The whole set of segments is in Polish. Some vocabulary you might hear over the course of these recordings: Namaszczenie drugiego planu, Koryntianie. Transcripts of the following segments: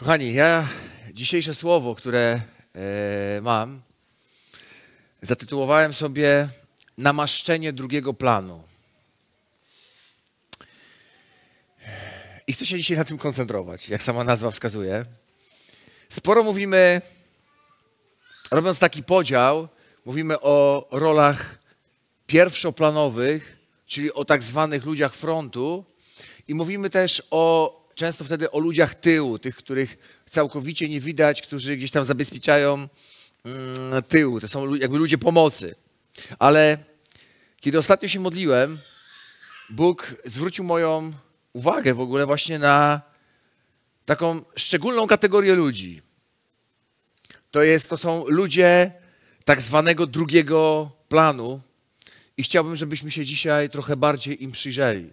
Kochani, ja dzisiejsze słowo, które mam, zatytułowałem sobie Namaszczenie drugiego planu. I chcę się dzisiaj na tym koncentrować, jak sama nazwa wskazuje. Sporo mówimy, robiąc taki podział, mówimy o rolach pierwszoplanowych, czyli o tak zwanych ludziach frontu, i mówimy też często wtedy o ludziach tyłu, tych, których całkowicie nie widać, którzy gdzieś tam zabezpieczają tył. To są jakby ludzie pomocy. Ale kiedy ostatnio się modliłem, Bóg zwrócił moją uwagę w ogóle właśnie na taką szczególną kategorię ludzi. To są ludzie tak zwanego drugiego planu i chciałbym, żebyśmy się dzisiaj trochę bardziej im przyjrzeli.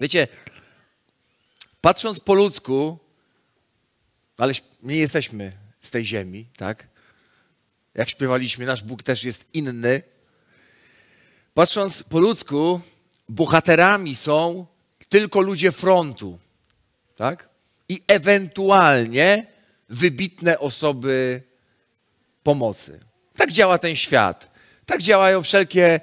Wiecie, patrząc po ludzku, ale nie jesteśmy z tej ziemi, tak? Jak śpiewaliśmy, nasz Bóg też jest inny. Patrząc po ludzku, bohaterami są tylko ludzie frontu, tak? I ewentualnie wybitne osoby pomocy. Tak działa ten świat. Tak działają wszelkie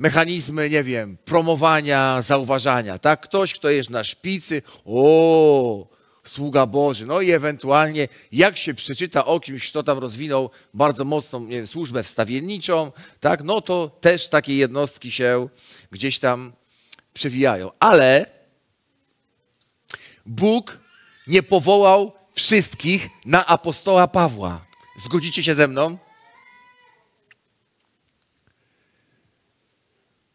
mechanizmy, nie wiem, promowania, zauważania, tak? Ktoś, kto jest na szpicy, o, sługa Boży, no i ewentualnie jak się przeczyta o kimś, kto tam rozwinął bardzo mocną, nie wiem, służbę wstawienniczą, tak? No to też takie jednostki się gdzieś tam przewijają. Ale Bóg nie powołał wszystkich na apostoła Pawła. Zgodzicie się ze mną?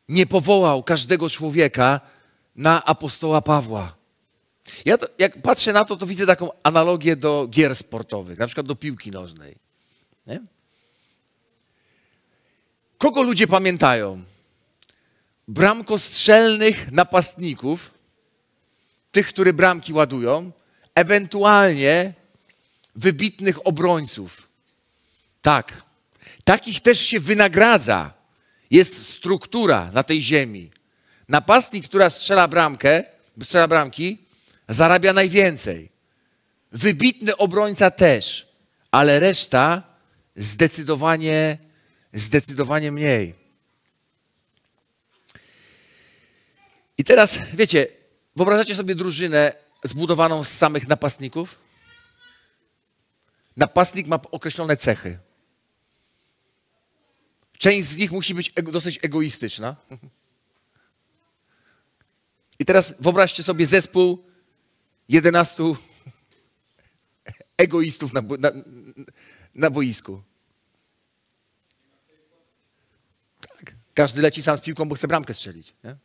Nie powołał każdego człowieka na apostoła Pawła. Jak patrzę na to, to widzę taką analogię do gier sportowych, na przykład do piłki nożnej. Nie? Kogo ludzie pamiętają? Bramkostrzelnych napastników, tych, którzy bramki ładują, ewentualnie wybitnych obrońców. Tak, takich też się wynagradza. Jest struktura na tej ziemi. Napastnik, która strzela bramki, zarabia najwięcej. Wybitny obrońca też, ale reszta zdecydowanie mniej. I teraz, wiecie, wyobrażacie sobie drużynę zbudowaną z samych napastników? Napastnik ma określone cechy. Część z nich musi być dosyć egoistyczna. I teraz wyobraźcie sobie zespół 11 egoistów na boisku. Tak. Każdy leci sam z piłką, bo chce bramkę strzelić. Nie?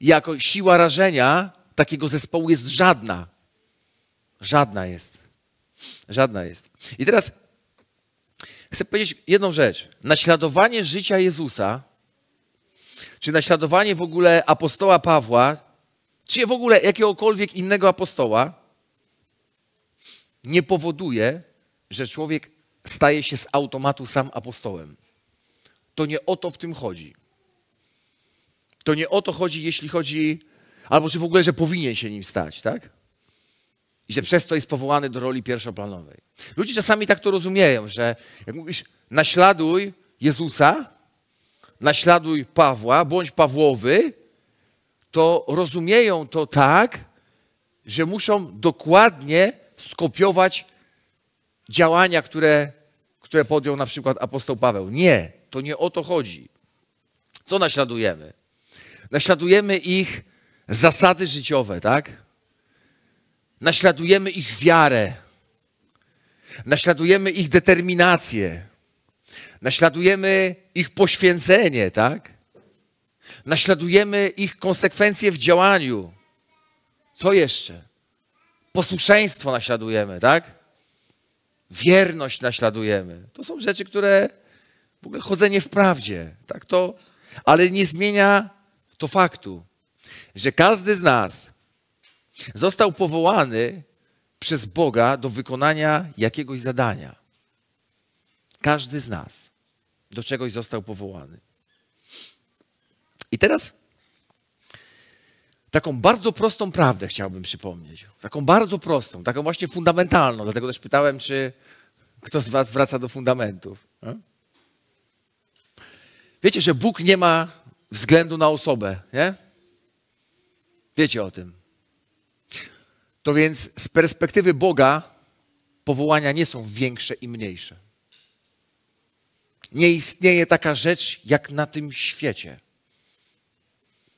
Jako siła rażenia takiego zespołu jest żadna. Żadna jest. I teraz chcę powiedzieć jedną rzecz. Naśladowanie życia Jezusa, czy naśladowanie w ogóle apostoła Pawła, czy w ogóle jakiegokolwiek innego apostoła, nie powoduje, że człowiek staje się z automatu sam apostołem. To nie o to w tym chodzi. To nie o to chodzi, jeśli chodzi, albo czy w ogóle, że powinien się nim stać, tak? I że przez to jest powołany do roli pierwszoplanowej. Ludzie czasami tak to rozumieją, że jak mówisz, naśladuj Jezusa, naśladuj Pawła, bądź Pawłowy, to rozumieją to tak, że muszą dokładnie skopiować działania, które podjął na przykład apostoł Paweł. Nie, to nie o to chodzi. Co naśladujemy? Naśladujemy ich zasady życiowe, tak? Naśladujemy ich wiarę, naśladujemy ich determinację, naśladujemy ich poświęcenie, tak? Naśladujemy ich konsekwencje w działaniu. Co jeszcze? Posłuszeństwo naśladujemy, tak? Wierność naśladujemy. To są rzeczy, które w ogóle chodzenie w prawdzie, tak? To, ale nie zmienia to faktu, że każdy z nas został powołany przez Boga do wykonania jakiegoś zadania. Każdy z nas do czegoś został powołany. I teraz taką bardzo prostą prawdę chciałbym przypomnieć. Taką bardzo prostą, taką właśnie fundamentalną. Dlatego też pytałem, czy kto z was wraca do fundamentów. Wiecie, że Bóg nie ma względu na osobę, nie? Wiecie o tym. To więc z perspektywy Boga powołania nie są większe i mniejsze. Nie istnieje taka rzecz jak na tym świecie.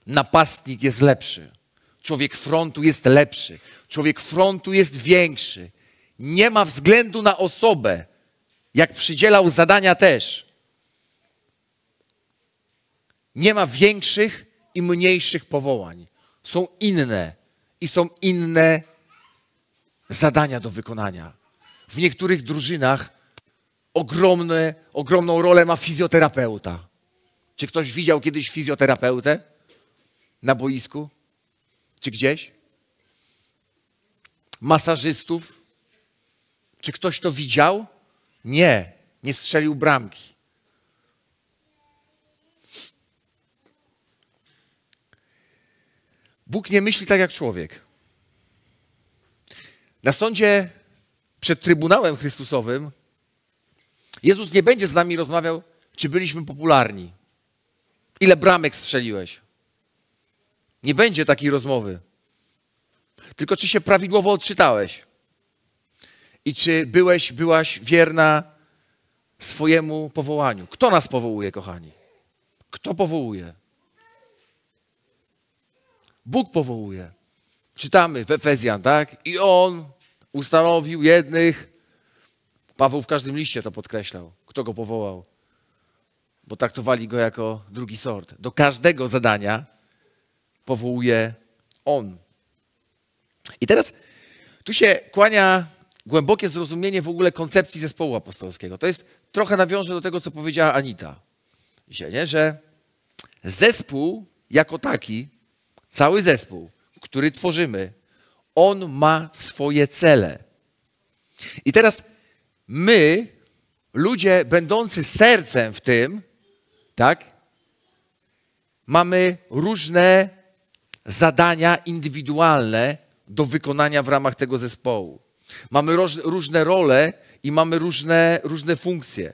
Napastnik jest lepszy. Człowiek frontu jest lepszy. Człowiek frontu jest większy. Nie ma względu na osobę, jak przydzielał zadania też. Nie ma większych i mniejszych powołań. Są inne i są inne zadania do wykonania. W niektórych drużynach ogromną rolę ma fizjoterapeuta. Czy ktoś widział kiedyś fizjoterapeutę na boisku? Czy gdzieś? Masażystów? Czy ktoś to widział? Nie, nie strzelił bramki. Bóg nie myśli tak jak człowiek. Na sądzie przed Trybunałem Chrystusowym Jezus nie będzie z nami rozmawiał, czy byliśmy popularni. Ile bramek strzeliłeś? Nie będzie takiej rozmowy. Tylko czy się prawidłowo odczytałeś? I czy byłaś wierna swojemu powołaniu? Kto nas powołuje, kochani? Kto powołuje? Bóg powołuje. Czytamy w Efezjan, tak? I On ustanowił jednych. Paweł w każdym liście to podkreślał. Kto go powołał? Bo traktowali go jako drugi sort. Do każdego zadania powołuje On. I teraz tu się kłania głębokie zrozumienie w ogóle koncepcji zespołu apostolskiego. To jest, trochę nawiążę do tego, co powiedziała Anita dzisiaj, nie? Że zespół jako taki, cały zespół, który tworzymy, on ma swoje cele. I teraz my, ludzie będący sercem w tym, tak, mamy różne zadania indywidualne do wykonania w ramach tego zespołu. Mamy różne role i mamy różne funkcje.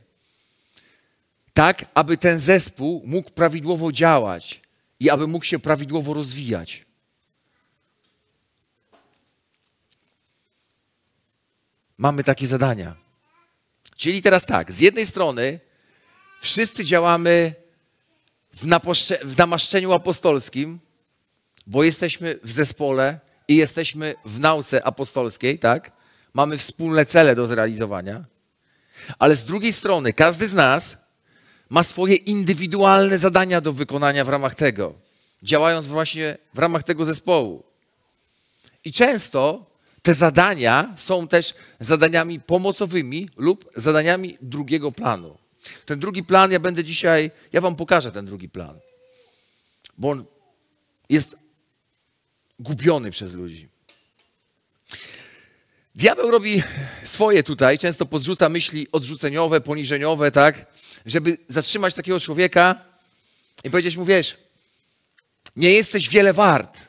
Tak, aby ten zespół mógł prawidłowo działać i aby mógł się prawidłowo rozwijać. Mamy takie zadania. Czyli teraz tak, z jednej strony wszyscy działamy w namaszczeniu apostolskim, bo jesteśmy w zespole i jesteśmy w nauce apostolskiej, tak? Mamy wspólne cele do zrealizowania, ale z drugiej strony każdy z nas ma swoje indywidualne zadania do wykonania w ramach tego, działając właśnie w ramach tego zespołu. I często te zadania są też zadaniami pomocowymi lub zadaniami drugiego planu. Ten drugi plan, ja wam pokażę ten drugi plan, bo on jest gubiony przez ludzi. Diabeł robi swoje tutaj, często podrzuca myśli odrzuceniowe, poniżeniowe, tak? Żeby zatrzymać takiego człowieka i powiedzieć mu, wiesz, nie jesteś wiele wart.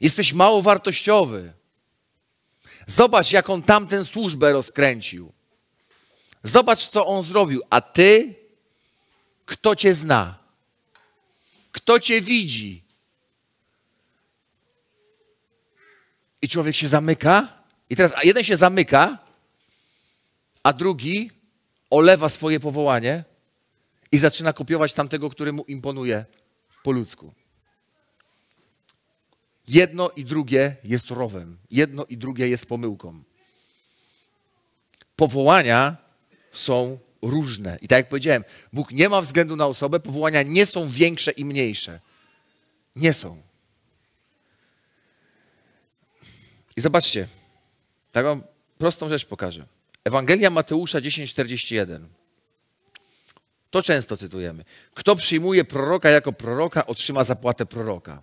Jesteś mało wartościowy. Zobacz, jak on tamten służbę rozkręcił. Zobacz, co on zrobił. A ty? Kto cię zna? Kto cię widzi? I człowiek się zamyka. I teraz jeden się zamyka, a drugi olewa swoje powołanie i zaczyna kopiować tamtego, który mu imponuje po ludzku. Jedno i drugie jest rowem. Jedno i drugie jest pomyłką. Powołania są różne. I tak jak powiedziałem, Bóg nie ma względu na osobę, powołania nie są większe i mniejsze. Nie są. I zobaczcie, tak wam prostą rzecz pokażę. Ewangelia Mateusza 10:41. To często cytujemy. Kto przyjmuje proroka jako proroka, otrzyma zapłatę proroka.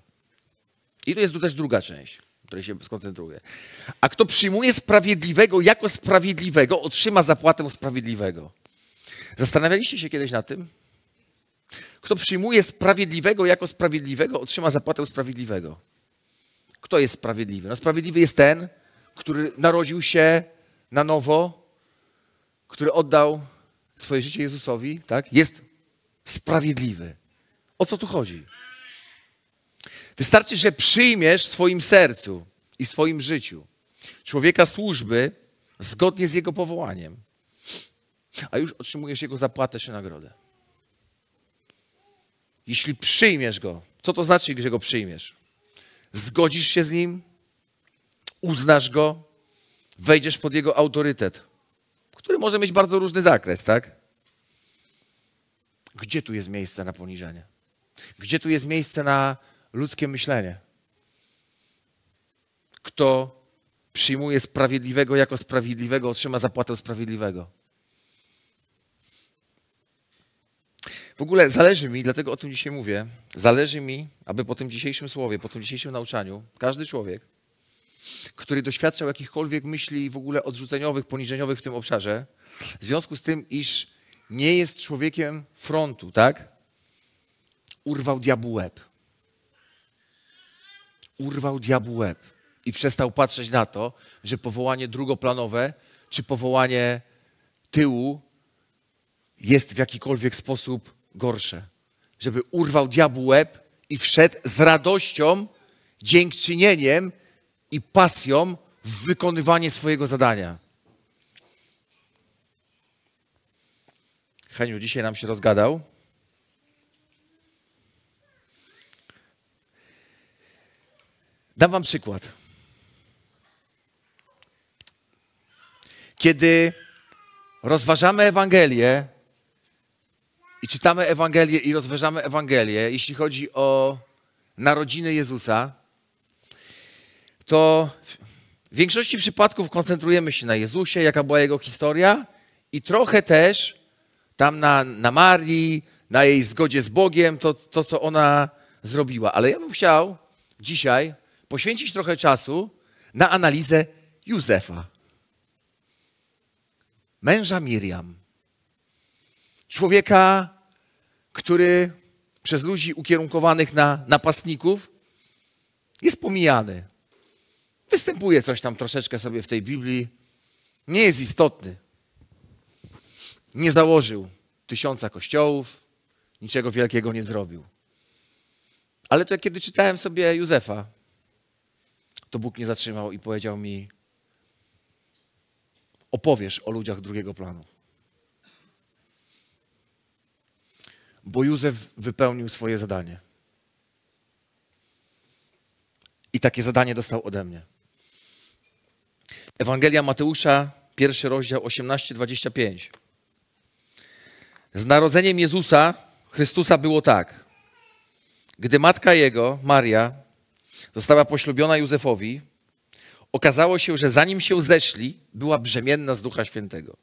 I tu jest też druga część, w której się skoncentruję. A kto przyjmuje sprawiedliwego jako sprawiedliwego, otrzyma zapłatę sprawiedliwego. Zastanawialiście się kiedyś nad tym? Kto przyjmuje sprawiedliwego jako sprawiedliwego, otrzyma zapłatę sprawiedliwego. Kto jest sprawiedliwy? No sprawiedliwy jest ten, który narodził się na nowo, który oddał swoje życie Jezusowi, tak? Jest sprawiedliwy. O co tu chodzi? Wystarczy, że przyjmiesz w swoim sercu i w swoim życiu człowieka służby zgodnie z jego powołaniem, a już otrzymujesz jego zapłatę czy nagrodę. Jeśli przyjmiesz go, co to znaczy, że go przyjmiesz? Zgodzisz się z nim, uznasz go, wejdziesz pod jego autorytet, który może mieć bardzo różny zakres, tak? Gdzie tu jest miejsce na poniżenie? Gdzie tu jest miejsce na ludzkie myślenie? Kto przyjmuje sprawiedliwego jako sprawiedliwego, otrzyma zapłatę sprawiedliwego. W ogóle zależy mi, dlatego o tym dzisiaj mówię, zależy mi, aby po tym dzisiejszym słowie, po tym dzisiejszym nauczaniu, każdy człowiek, który doświadczał jakichkolwiek myśli w ogóle odrzuceniowych, poniżeniowych w tym obszarze, w związku z tym, iż nie jest człowiekiem frontu, tak? Urwał diabłu łeb. Urwał diabłu łeb i przestał patrzeć na to, że powołanie drugoplanowe czy powołanie tyłu jest w jakikolwiek sposób gorsze. Żeby urwał diabłu łeb i wszedł z radością, dziękczynieniem i pasją w wykonywanie swojego zadania. Heniu, dzisiaj nam się rozgadał. Dam wam przykład. Kiedy rozważamy Ewangelię i czytamy Ewangelię i rozważamy Ewangelię, jeśli chodzi o narodziny Jezusa, to w większości przypadków koncentrujemy się na Jezusie, jaka była Jego historia i trochę też tam na Marii, na jej zgodzie z Bogiem, to co ona zrobiła. Ale ja bym chciał dzisiaj poświęcić trochę czasu na analizę Józefa, męża Miriam. Człowieka, który przez ludzi ukierunkowanych na napastników jest pomijany. Występuje coś tam troszeczkę sobie w tej Biblii. Nie jest istotny. Nie założył 1000 kościołów. Niczego wielkiego nie zrobił. Ale to kiedy czytałem sobie Józefa, to Bóg mnie zatrzymał i powiedział mi: opowiesz o ludziach drugiego planu. Bo Józef wypełnił swoje zadanie. I takie zadanie dostał ode mnie. Ewangelia Mateusza, 1 rozdział, 18-25. Z narodzeniem Jezusa, Chrystusa było tak. Gdy matka Jego, Maria, została poślubiona Józefowi, okazało się, że zanim się zeszli, była brzemienna z Ducha Świętego.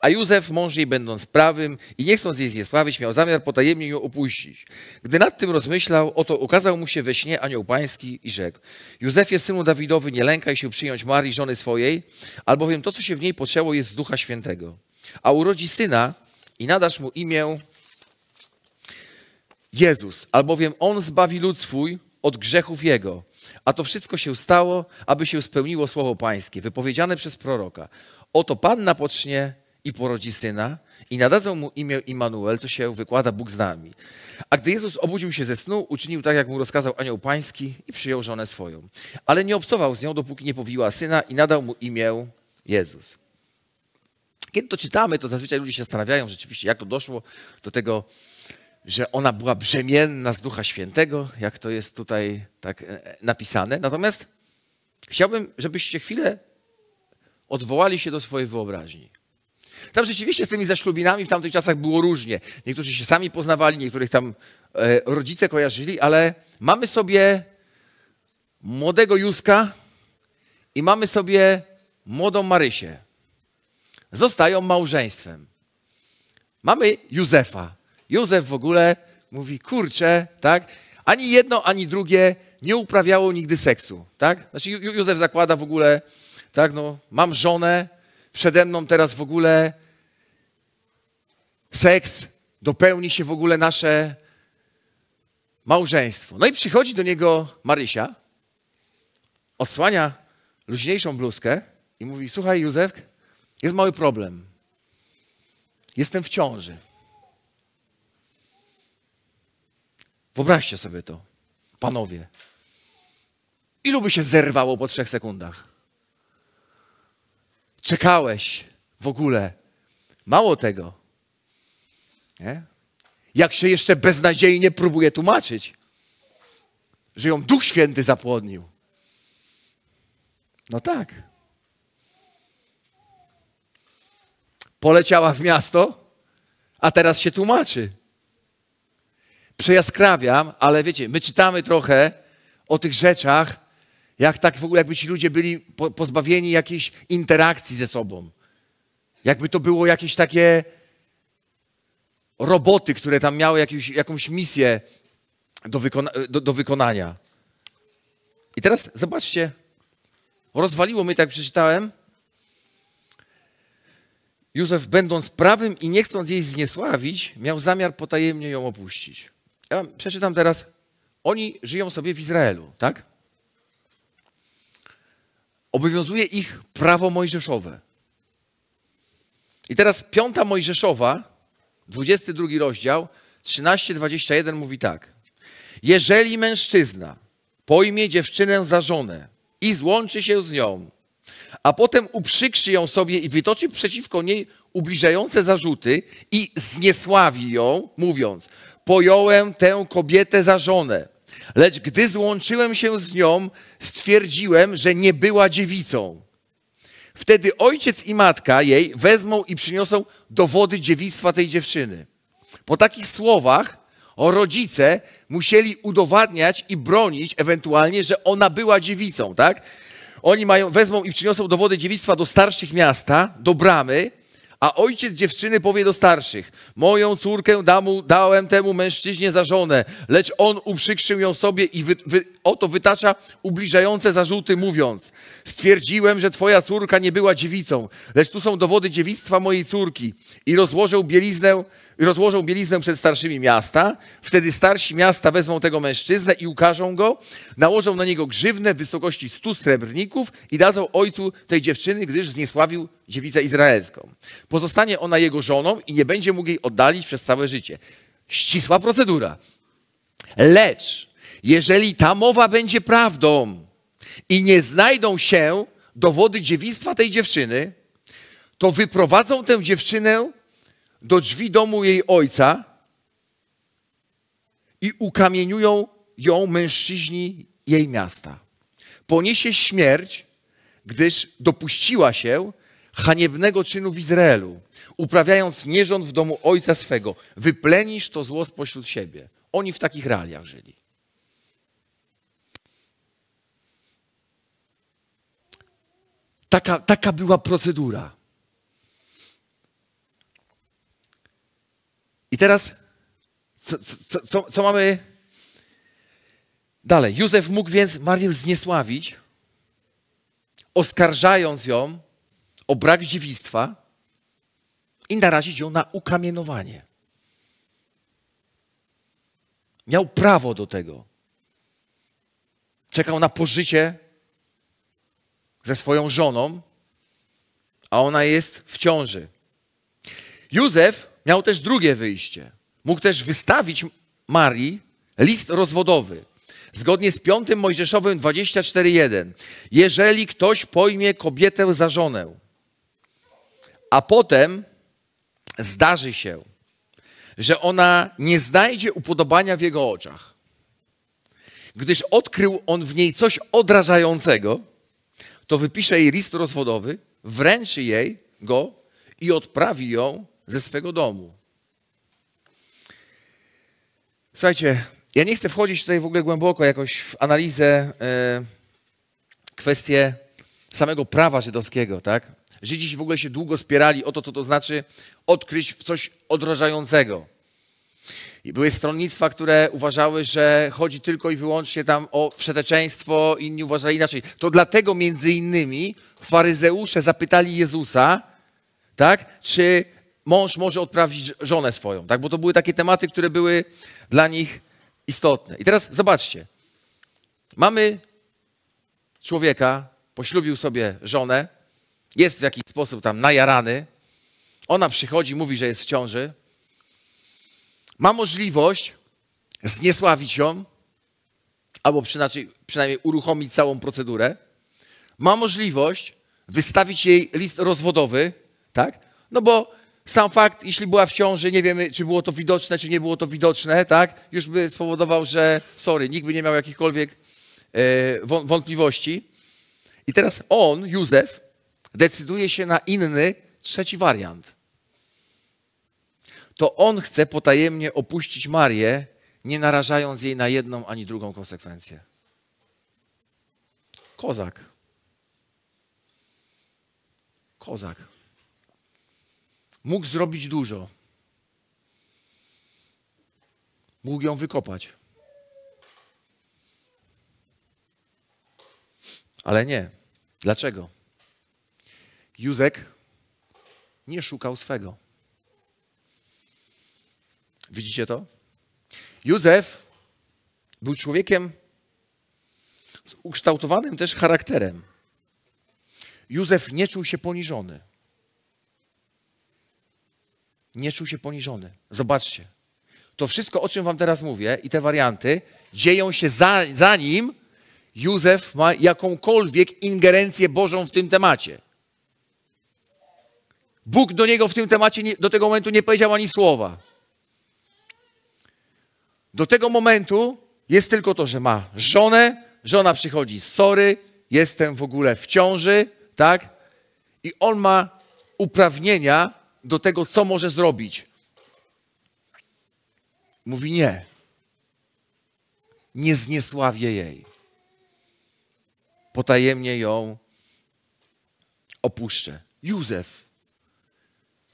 A Józef, mąż jej, będąc prawym i nie chcąc jej zniesławić, miał zamiar potajemnie ją opuścić. Gdy nad tym rozmyślał, oto ukazał mu się we śnie anioł pański i rzekł: Józefie, synu Dawidowy, nie lękaj się przyjąć Marii, żony swojej, albowiem to, co się w niej poczęło, jest z Ducha Świętego. A urodzi syna i nadasz mu imię Jezus, albowiem on zbawi lud swój od grzechów jego. A to wszystko się stało, aby się spełniło słowo pańskie, wypowiedziane przez proroka. Oto Panna pocznie i porodzi syna i nadadzą mu imię Immanuel, co się wykłada: Bóg z nami. A gdy Jezus obudził się ze snu, uczynił tak, jak mu rozkazał anioł pański i przyjął żonę swoją. Ale nie obcował z nią, dopóki nie powiła syna i nadał mu imię Jezus. Kiedy to czytamy, to zazwyczaj ludzie się zastanawiają rzeczywiście, jak to doszło do tego, że ona była brzemienna z Ducha Świętego, jak to jest tutaj tak napisane. Natomiast chciałbym, żebyście chwilę odwołali się do swojej wyobraźni. Tam rzeczywiście z tymi zaślubinami w tamtych czasach było różnie. Niektórzy się sami poznawali, niektórych tam rodzice kojarzyli, ale mamy sobie młodego Józka i mamy sobie młodą Marysię. Zostają małżeństwem. Mamy Józefa. Józef w ogóle mówi: kurczę, tak? Ani jedno, ani drugie nie uprawiało nigdy seksu, tak? Znaczy Józef zakłada w ogóle, tak, no, mam żonę, przede mną teraz w ogóle seks, dopełni się w ogóle nasze małżeństwo. No i przychodzi do niego Marysia, odsłania luźniejszą bluzkę i mówi: słuchaj, Józef, jest mały problem. Jestem w ciąży. Wyobraźcie sobie to, panowie. Ilu by się zerwało po 3 sekundach? Czekałeś w ogóle. Mało tego. Nie? Jak się jeszcze beznadziejnie próbuje tłumaczyć, że ją Duch Święty zapłodnił. No tak. Poleciała w miasto, a teraz się tłumaczy. Przejaskrawiam, ale wiecie, my czytamy trochę o tych rzeczach, jak tak w ogóle, jakby ci ludzie byli pozbawieni jakiejś interakcji ze sobą. Jakby to było jakieś takie roboty, które tam miały jakąś misję do wykonania. I teraz zobaczcie, rozwaliło mnie, tak przeczytałem. Józef, będąc prawym i nie chcąc jej zniesławić, miał zamiar potajemnie ją opuścić. Ja wam przeczytam teraz. Oni żyją sobie w Izraelu, tak? Obowiązuje ich prawo mojżeszowe. I teraz 5 Mojżeszowa, 22 rozdział, 13-21 mówi tak. Jeżeli mężczyzna pojmie dziewczynę za żonę i złączy się z nią, a potem uprzykrzy ją sobie i wytoczy przeciwko niej ubliżające zarzuty i zniesławi ją, mówiąc: pojąłem tę kobietę za żonę, lecz gdy złączyłem się z nią, stwierdziłem, że nie była dziewicą. Wtedy ojciec i matka jej wezmą i przyniosą dowody dziewictwa tej dziewczyny. Po takich słowach rodzice musieli udowadniać i bronić ewentualnie, że ona była dziewicą, tak? Oni wezmą i przyniosą dowody dziewictwa do starszych miasta, do bramy, a ojciec dziewczyny powie do starszych: moją córkę dałem temu mężczyźnie za żonę, lecz on uprzykrzył ją sobie i oto wytacza ubliżające zarzuty, mówiąc: stwierdziłem, że twoja córka nie była dziewicą, lecz tu są dowody dziewictwa mojej córki. I rozłożą bieliznę przed starszymi miasta. Wtedy starsi miasta wezmą tego mężczyznę i ukażą go, nałożą na niego grzywnę w wysokości 100 srebrników i dadzą ojcu tej dziewczyny, gdyż zniesławił dziewicę izraelską. Pozostanie ona jego żoną i nie będzie mógł jej oddalić przez całe życie. Ścisła procedura. Lecz jeżeli ta mowa będzie prawdą i nie znajdą się dowody dziewictwa tej dziewczyny, to wyprowadzą tę dziewczynę do drzwi domu jej ojca i ukamieniują ją mężczyźni jej miasta. Poniesie śmierć, gdyż dopuściła się haniebnego czynu w Izraelu, uprawiając nierząd w domu ojca swego. Wyplenisz to zło spośród siebie. Oni w takich realiach żyli. Taka była procedura. I teraz, co mamy dalej? Józef mógł więc Marię zniesławić, oskarżając ją o brak dziewictwa i narazić ją na ukamienowanie. Miał prawo do tego. Czekał na pożycie ze swoją żoną, a ona jest w ciąży. Józef miał też drugie wyjście. Mógł też wystawić Marii list rozwodowy. Zgodnie z 5 Mojżeszowym 24:1. Jeżeli ktoś pojmie kobietę za żonę, a potem zdarzy się, że ona nie znajdzie upodobania w jego oczach, gdyż odkrył on w niej coś odrażającego, to wypisze jej list rozwodowy, wręczy jej go i odprawi ją ze swego domu. Słuchajcie, ja nie chcę wchodzić tutaj w ogóle głęboko jakoś w analizę kwestię samego prawa żydowskiego, tak? Żydzi w ogóle się długo spierali o to, co to znaczy odkryć w coś odrażającego. I były stronnictwa, które uważały, że chodzi tylko i wyłącznie tam o wszeteczeństwo, inni uważali inaczej. To dlatego między innymi faryzeusze zapytali Jezusa, tak? Czy mąż może odprawić żonę swoją, tak? Bo to były takie tematy, które były dla nich istotne. I teraz zobaczcie. Mamy człowieka, poślubił sobie żonę, jest w jakiś sposób tam najarany. Ona przychodzi, mówi, że jest w ciąży. Ma możliwość zniesławić ją, albo przynajmniej uruchomić całą procedurę. Ma możliwość wystawić jej list rozwodowy, tak? No bo sam fakt, jeśli była w ciąży, nie wiemy, czy było to widoczne, czy nie było to widoczne, tak? Już by spowodował, że sorry, nikt by nie miał jakichkolwiek wątpliwości. I teraz on, Józef, decyduje się na inny, trzeci wariant. To on chce potajemnie opuścić Marię, nie narażając jej na jedną ani drugą konsekwencję. Kozak. Kozak. Mógł zrobić dużo. Mógł ją wykopać. Ale nie. Dlaczego? Józek nie szukał swego. Widzicie to? Józef był człowiekiem z ukształtowanym też charakterem. Józef nie czuł się poniżony. Nie czuł się poniżony. Zobaczcie. To wszystko, o czym wam teraz mówię i te warianty, dzieją się zanim Józef ma jakąkolwiek ingerencję Bożą w tym temacie. Bóg do niego w tym temacie do tego momentu nie powiedział ani słowa. Do tego momentu jest tylko to, że ma żonę, żona przychodzi, sorry, jestem w ogóle w ciąży, tak? I on ma uprawnienia do tego, co może zrobić. Mówi nie. Nie zniesławię jej. Potajemnie ją opuszczę. Józef.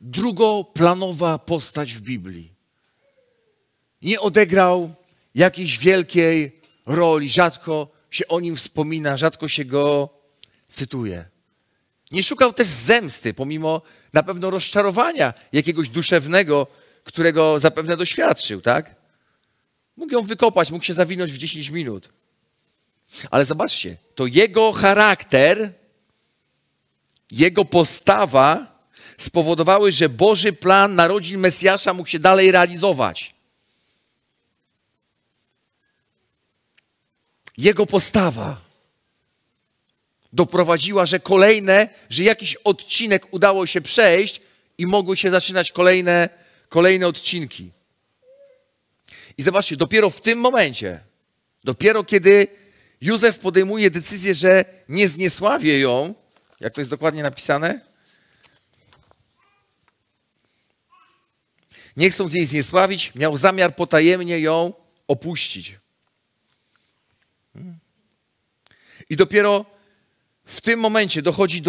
Drugoplanowa postać w Biblii. Nie odegrał jakiejś wielkiej roli. Rzadko się o nim wspomina, rzadko się go cytuje. Nie szukał też zemsty, pomimo na pewno rozczarowania jakiegoś duszewnego, którego zapewne doświadczył, tak? Mógł ją wykopać, mógł się zawinąć w 10 minut. Ale zobaczcie, to jego charakter, jego postawa spowodowały, że Boży plan narodzin Mesjasza mógł się dalej realizować. Jego postawa doprowadziła, że jakiś odcinek udało się przejść i mogły się zaczynać kolejne odcinki. I zobaczcie, dopiero w tym momencie, dopiero kiedy Józef podejmuje decyzję, że nie zniesławię ją, jak to jest dokładnie napisane, nie chcąc jej zniesławić, miał zamiar potajemnie ją opuścić. I dopiero w tym momencie dochodzi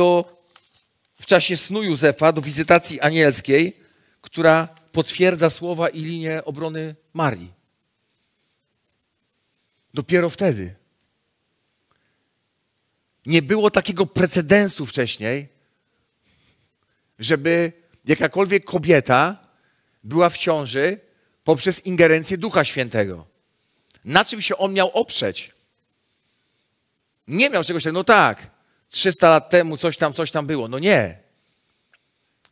w czasie snu Józefa, do wizytacji anielskiej, która potwierdza słowa i linię obrony Marii. Dopiero wtedy. Nie było takiego precedensu wcześniej, żeby jakakolwiek kobieta była w ciąży poprzez ingerencję Ducha Świętego. Na czym się on miał oprzeć? Nie miał czegoś takiego, no tak, 300 lat temu coś tam było. No nie.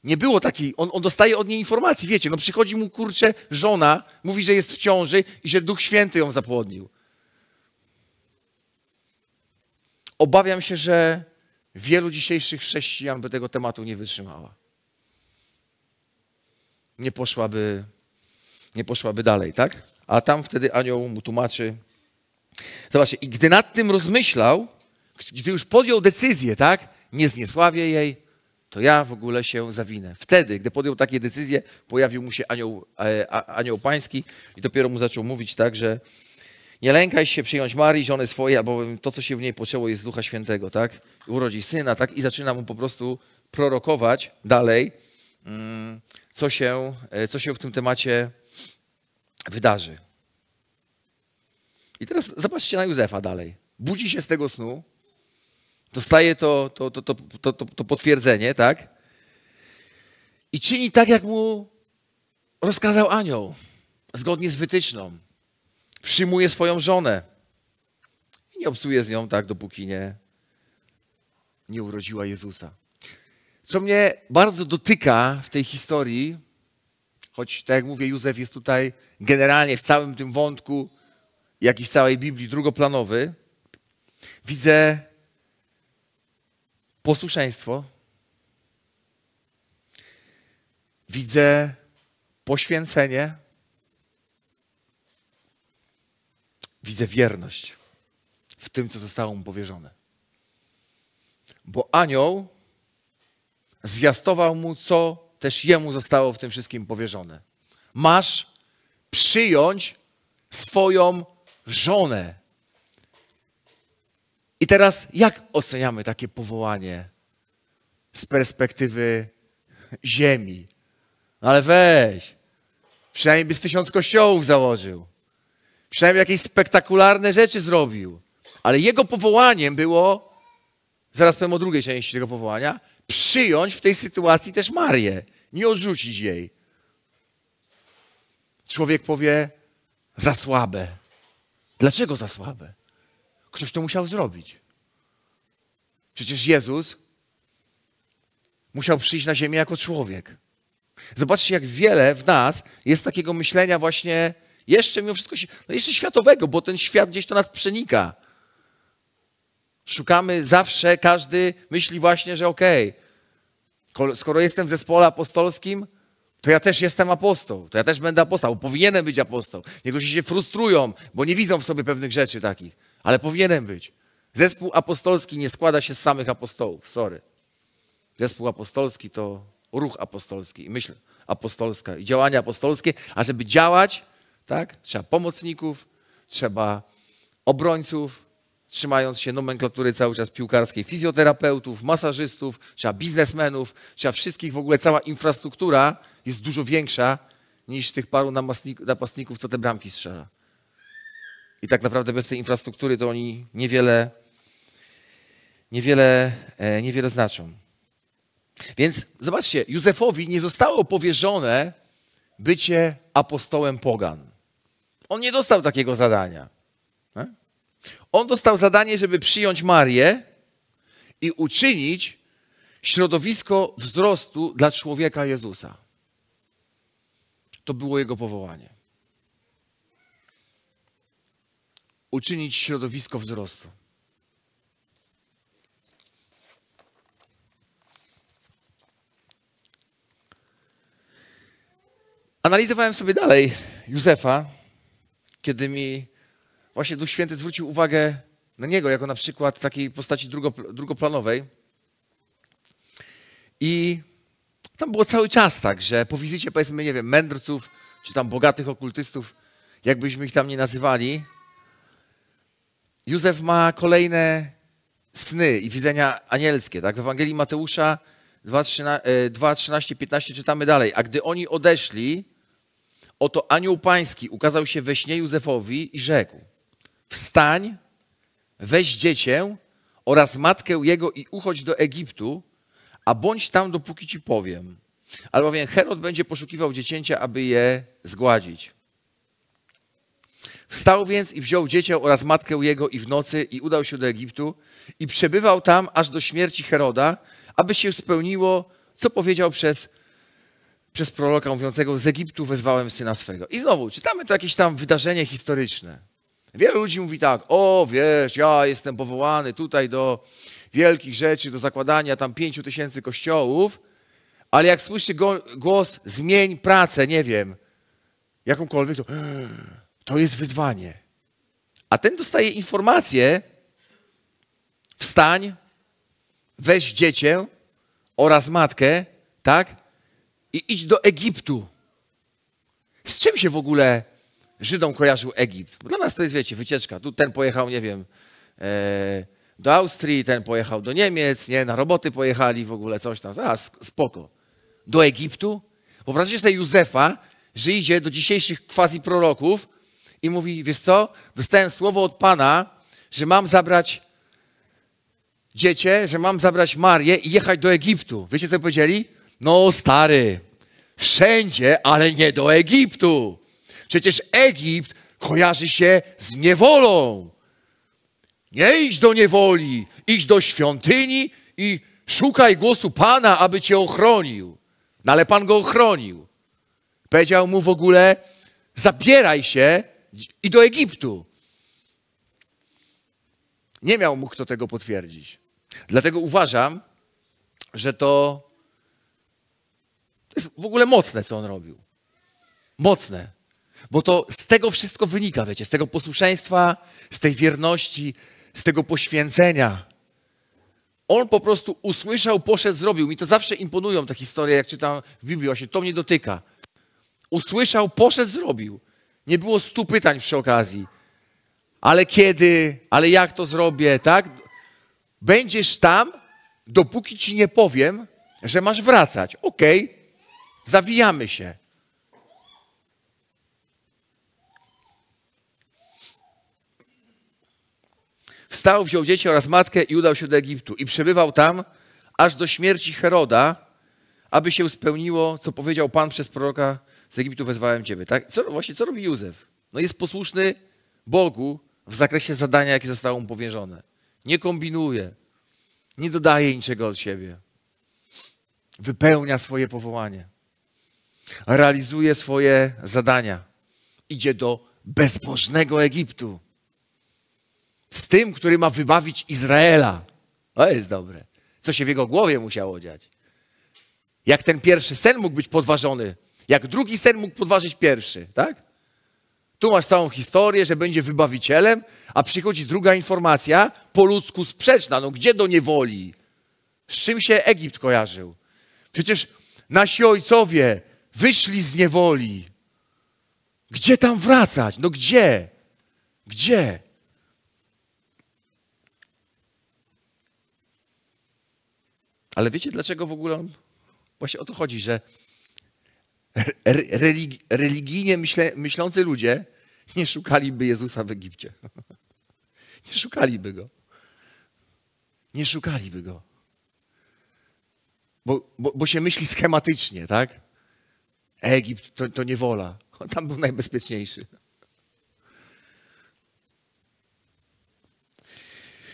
Nie było takiej, on dostaje od niej informacji, wiecie, no przychodzi mu, kurczę, żona, mówi, że jest w ciąży i że Duch Święty ją zapłodnił. Obawiam się, że wielu dzisiejszych chrześcijan by tego tematu nie wytrzymała. Nie poszłaby dalej, tak? A tam wtedy anioł mu tłumaczy. Zobaczcie, i gdy nad tym rozmyślał, gdy już podjął decyzję, tak? Nie zniesławię jej, to ja w ogóle się zawinę. Wtedy, gdy podjął takie decyzje, pojawił mu się anioł pański i dopiero mu zaczął mówić tak, że nie lękaj się przyjąć Marii, żony swojej, albowiem to, co się w niej poczęło, jest z Ducha Świętego, tak? Urodzi syna, tak? I zaczyna mu po prostu prorokować dalej, co się w tym temacie wydarzy. I teraz zobaczcie na Józefa dalej. Budzi się z tego snu, dostaje to potwierdzenie, tak? I czyni tak, jak mu rozkazał anioł, zgodnie z wytyczną. przyjmuje swoją żonę i nie obsłuje z nią tak, dopóki nie urodziła Jezusa. Co mnie bardzo dotyka w tej historii, choć tak jak mówię, Józef jest tutaj generalnie w całym tym wątku, jak i w całej Biblii, drugoplanowy, widzę posłuszeństwo, widzę poświęcenie, widzę wierność w tym, co zostało mu powierzone. Bo anioł zwiastował mu, co też jemu zostało w tym wszystkim powierzone. Masz przyjąć swoją żonę. I teraz jak oceniamy takie powołanie z perspektywy ziemi? No ale weź, przynajmniej byś 1000 kościołów założył. Przynajmniej jakieś spektakularne rzeczy zrobił. Ale jego powołaniem było, zaraz powiem o drugiej części tego powołania, przyjąć w tej sytuacji też Marię. Nie odrzucić jej. Człowiek powie, za słabe. Dlaczego za słabe? Ktoś to musiał zrobić. Przecież Jezus musiał przyjść na ziemię jako człowiek. Zobaczcie, jak wiele w nas jest takiego myślenia właśnie jeszcze mimo wszystko, no jeszcze światowego, bo ten świat gdzieś to nas przenika. Szukamy zawsze, każdy myśli właśnie, że okej, skoro jestem w zespole apostolskim, to ja też jestem apostoł, to ja też będę apostoł, powinienem być apostoł. Niektórzy się frustrują, bo nie widzą w sobie pewnych rzeczy takich, ale powinienem być. Zespół apostolski nie składa się z samych apostołów, sorry. Zespół apostolski to ruch apostolski i myśl apostolska i działania apostolskie, a żeby działać, tak, trzeba pomocników, trzeba obrońców, trzymając się nomenklatury cały czas piłkarskiej, fizjoterapeutów, masażystów, trzeba biznesmenów, trzeba wszystkich, w ogóle cała infrastruktura jest dużo większa niż tych paru napastników, co te bramki strzela. I tak naprawdę bez tej infrastruktury to oni niewiele znaczą. Więc zobaczcie, Józefowi nie zostało powierzone bycie apostołem pogan. On nie dostał takiego zadania. On dostał zadanie, żeby przyjąć Marię i uczynić środowisko wzrostu dla człowieka Jezusa. To było jego powołanie. Uczynić środowisko wzrostu. Analizowałem sobie dalej Józefa, kiedy mi właśnie Duch Święty zwrócił uwagę na niego, jako na przykład takiej postaci drugoplanowej. I tam było cały czas tak, że po wizycie, powiedzmy, nie wiem, mędrców, czy tam bogatych okultystów, jakbyśmy ich tam nie nazywali, Józef ma kolejne sny i widzenia anielskie. Tak? W Ewangelii Mateusza 2:13-15 czytamy dalej. A gdy oni odeszli, oto anioł pański ukazał się we śnie Józefowi i rzekł: wstań, weź dziecię oraz matkę jego i uchodź do Egiptu, a bądź tam, dopóki ci powiem. Albowiem Herod będzie poszukiwał dziecięcia, aby je zgładzić. Wstał więc i wziął dziecię oraz matkę jego i w nocy i udał się do Egiptu i przebywał tam aż do śmierci Heroda, aby się spełniło, co powiedział przez proroka mówiącego: z Egiptu wezwałem syna swego. I znowu, czytamy to jakieś tam wydarzenie historyczne. Wielu ludzi mówi tak: o wiesz, ja jestem powołany tutaj do wielkich rzeczy, do zakładania tam 5000 kościołów, ale jak słyszy głos: zmień pracę, nie wiem, jakąkolwiek, to jest wyzwanie. A ten dostaje informację: wstań, weź dziecię oraz matkę, tak? I idź do Egiptu. Z czym się w ogóle Żydom kojarzył Egipt? Bo dla nas to jest, wiecie, wycieczka. Tu ten pojechał, nie wiem, do Austrii, ten pojechał do Niemiec, nie, na roboty pojechali w ogóle, coś tam. A, spoko. Do Egiptu? Wyobraźcie sobie Józefa, że idzie do dzisiejszych quasi-proroków i mówi: wiesz co, dostałem słowo od Pana, że mam zabrać dziecię, że mam zabrać Marię i jechać do Egiptu. Wiecie, co powiedzieli? No stary, wszędzie, ale nie do Egiptu. Przecież Egipt kojarzy się z niewolą. Nie idź do niewoli, idź do świątyni i szukaj głosu Pana, aby cię ochronił. No ale Pan go ochronił. Powiedział mu w ogóle, zabieraj się i do Egiptu. Nie miał mu kto tego potwierdzić. Dlatego uważam, że to jest w ogóle mocne, co on robił. Mocne. Bo to z tego wszystko wynika, wiecie, z tego posłuszeństwa, z tej wierności, z tego poświęcenia. On po prostu usłyszał, poszedł, zrobił. Mi to zawsze imponują te historie, jak czytam w Biblii, właśnie to mnie dotyka. Usłyszał, poszedł, zrobił. Nie było 100 pytań przy okazji. Ale kiedy, ale jak to zrobię, tak? Będziesz tam, dopóki ci nie powiem, że masz wracać. Okej, zawijamy się. Wstał, wziął dzieci oraz matkę i udał się do Egiptu. I przebywał tam aż do śmierci Heroda, aby się spełniło, co powiedział Pan przez proroka, z Egiptu wezwałem ciebie. Tak? Właśnie co robi Józef? No jest posłuszny Bogu w zakresie zadania, jakie zostało mu powierzone. Nie kombinuje, nie dodaje niczego od siebie. Wypełnia swoje powołanie. Realizuje swoje zadania. Idzie do bezbożnego Egiptu. Z tym, który ma wybawić Izraela. To jest dobre. Co się w jego głowie musiało dziać. Jak ten pierwszy sen mógł być podważony, jak drugi sen mógł podważyć pierwszy, tak? Tu masz całą historię, że będzie wybawicielem, a przychodzi druga informacja, po ludzku sprzeczna. No gdzie do niewoli? Z czym się Egipt kojarzył? Przecież nasi ojcowie wyszli z niewoli. Gdzie tam wracać? No gdzie? Gdzie? Ale wiecie, dlaczego w ogóle właśnie o to chodzi, że religijnie myślący ludzie nie szukaliby Jezusa w Egipcie. Nie szukaliby Go. Nie szukaliby Go. Bo się myśli schematycznie, tak? Egipt to niewola. On tam był najbezpieczniejszy.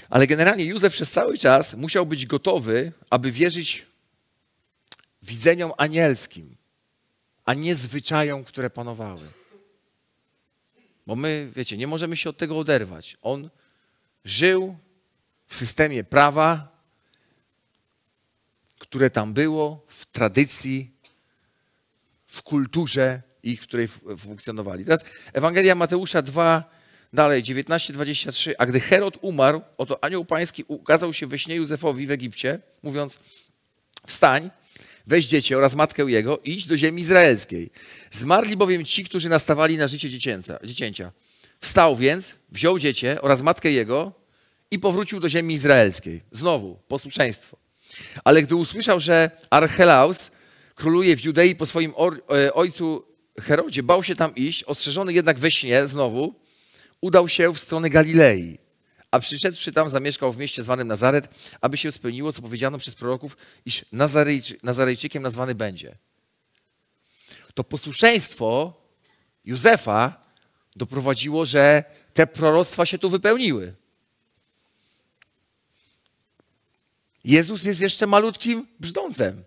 Ale generalnie Józef przez cały czas musiał być gotowy, aby wierzyć widzeniom anielskim, a nie zwyczajom, które panowały. Bo my, wiecie, nie możemy się od tego oderwać. On żył w systemie prawa, które tam było, w tradycji, w kulturze ich, w której funkcjonowali. Teraz Ewangelia Mateusza 2, dalej, 19-23. A gdy Herod umarł, oto anioł pański ukazał się we śnie Józefowi w Egipcie, mówiąc, wstań, weź dziecię oraz matkę jego i idź do ziemi izraelskiej. Zmarli bowiem ci, którzy nastawali na życie dziecięcia. Wstał więc, wziął dziecię oraz matkę jego i powrócił do ziemi izraelskiej. Znowu, posłuszeństwo. Ale gdy usłyszał, że Archelaus króluje w Judei po swoim ojcu Herodzie, bał się tam iść, ostrzeżony jednak we śnie, znowu, udał się w stronę Galilei. A przyszedłszy tam, zamieszkał w mieście zwanym Nazaret, aby się spełniło, co powiedziano przez proroków, iż Nazarejczykiem nazwany będzie. To posłuszeństwo Józefa doprowadziło, że te proroctwa się tu wypełniły. Jezus jest jeszcze malutkim brzdącem.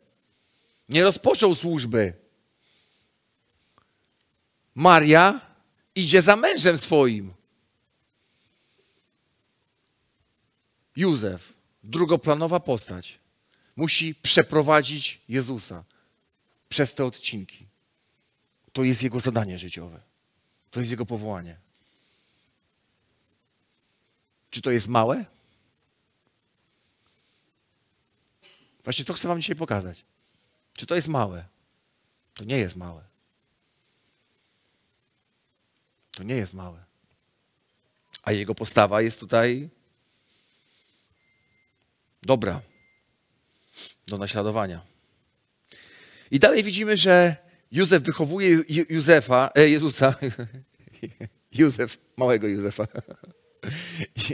Nie rozpoczął służby. Maria idzie za mężem swoim. Józef, drugoplanowa postać, musi przeprowadzić Jezusa przez te odcinki. To jest jego zadanie życiowe. To jest jego powołanie. Czy to jest małe? Właśnie to chcę wam dzisiaj pokazać. Czy to jest małe? To nie jest małe. To nie jest małe. A jego postawa jest tutaj dobra, do naśladowania. I dalej widzimy, że Józef wychowuje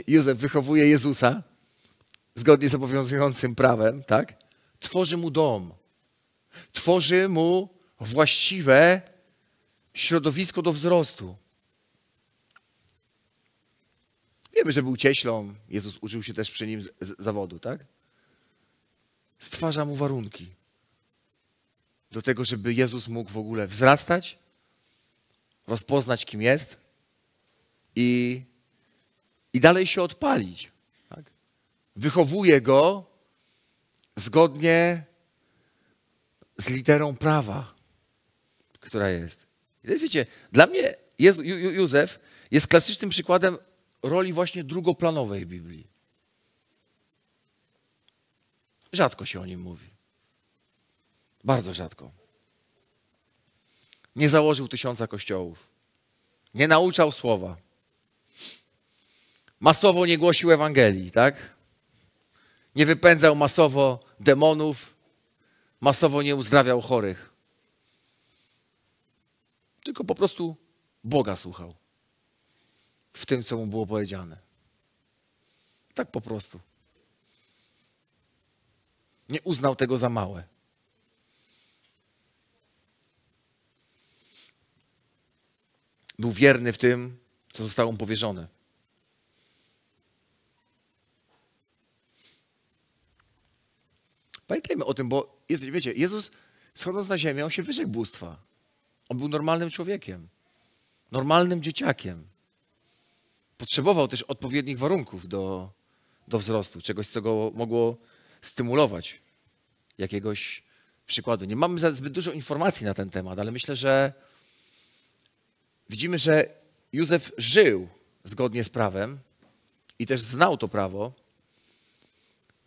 Józef wychowuje Jezusa zgodnie z obowiązującym prawem, tak? Tworzy mu dom. Tworzy mu właściwe środowisko do wzrostu. Wiemy, że był cieślą. Jezus uczył się też przy nim zawodu, tak? Stwarza mu warunki do tego, żeby Jezus mógł w ogóle wzrastać, rozpoznać, kim jest i dalej się odpalić. Tak? Wychowuje go zgodnie z literą prawa, która jest. I wiecie, dla mnie Józef jest klasycznym przykładem roli właśnie drugoplanowej Biblii. Rzadko się o nim mówi. Bardzo rzadko. Nie założył 1000 kościołów. Nie nauczał słowa. Masowo nie głosił Ewangelii, tak? Nie wypędzał masowo demonów. Masowo nie uzdrawiał chorych. Tylko po prostu Boga słuchał. W tym, co mu było powiedziane. Tak po prostu. Nie uznał tego za małe. Był wierny w tym, co zostało mu powierzone. Pamiętajmy o tym, bo wiecie, Jezus schodząc na ziemię, on się wyrzekł bóstwa. On był normalnym człowiekiem. Normalnym dzieciakiem. Potrzebował też odpowiednich warunków do wzrostu. Czegoś, co go mogło stymulować. Jakiegoś przykładu. Nie mamy zbyt dużo informacji na ten temat, ale myślę, że widzimy, że Józef żył zgodnie z prawem i też znał to prawo.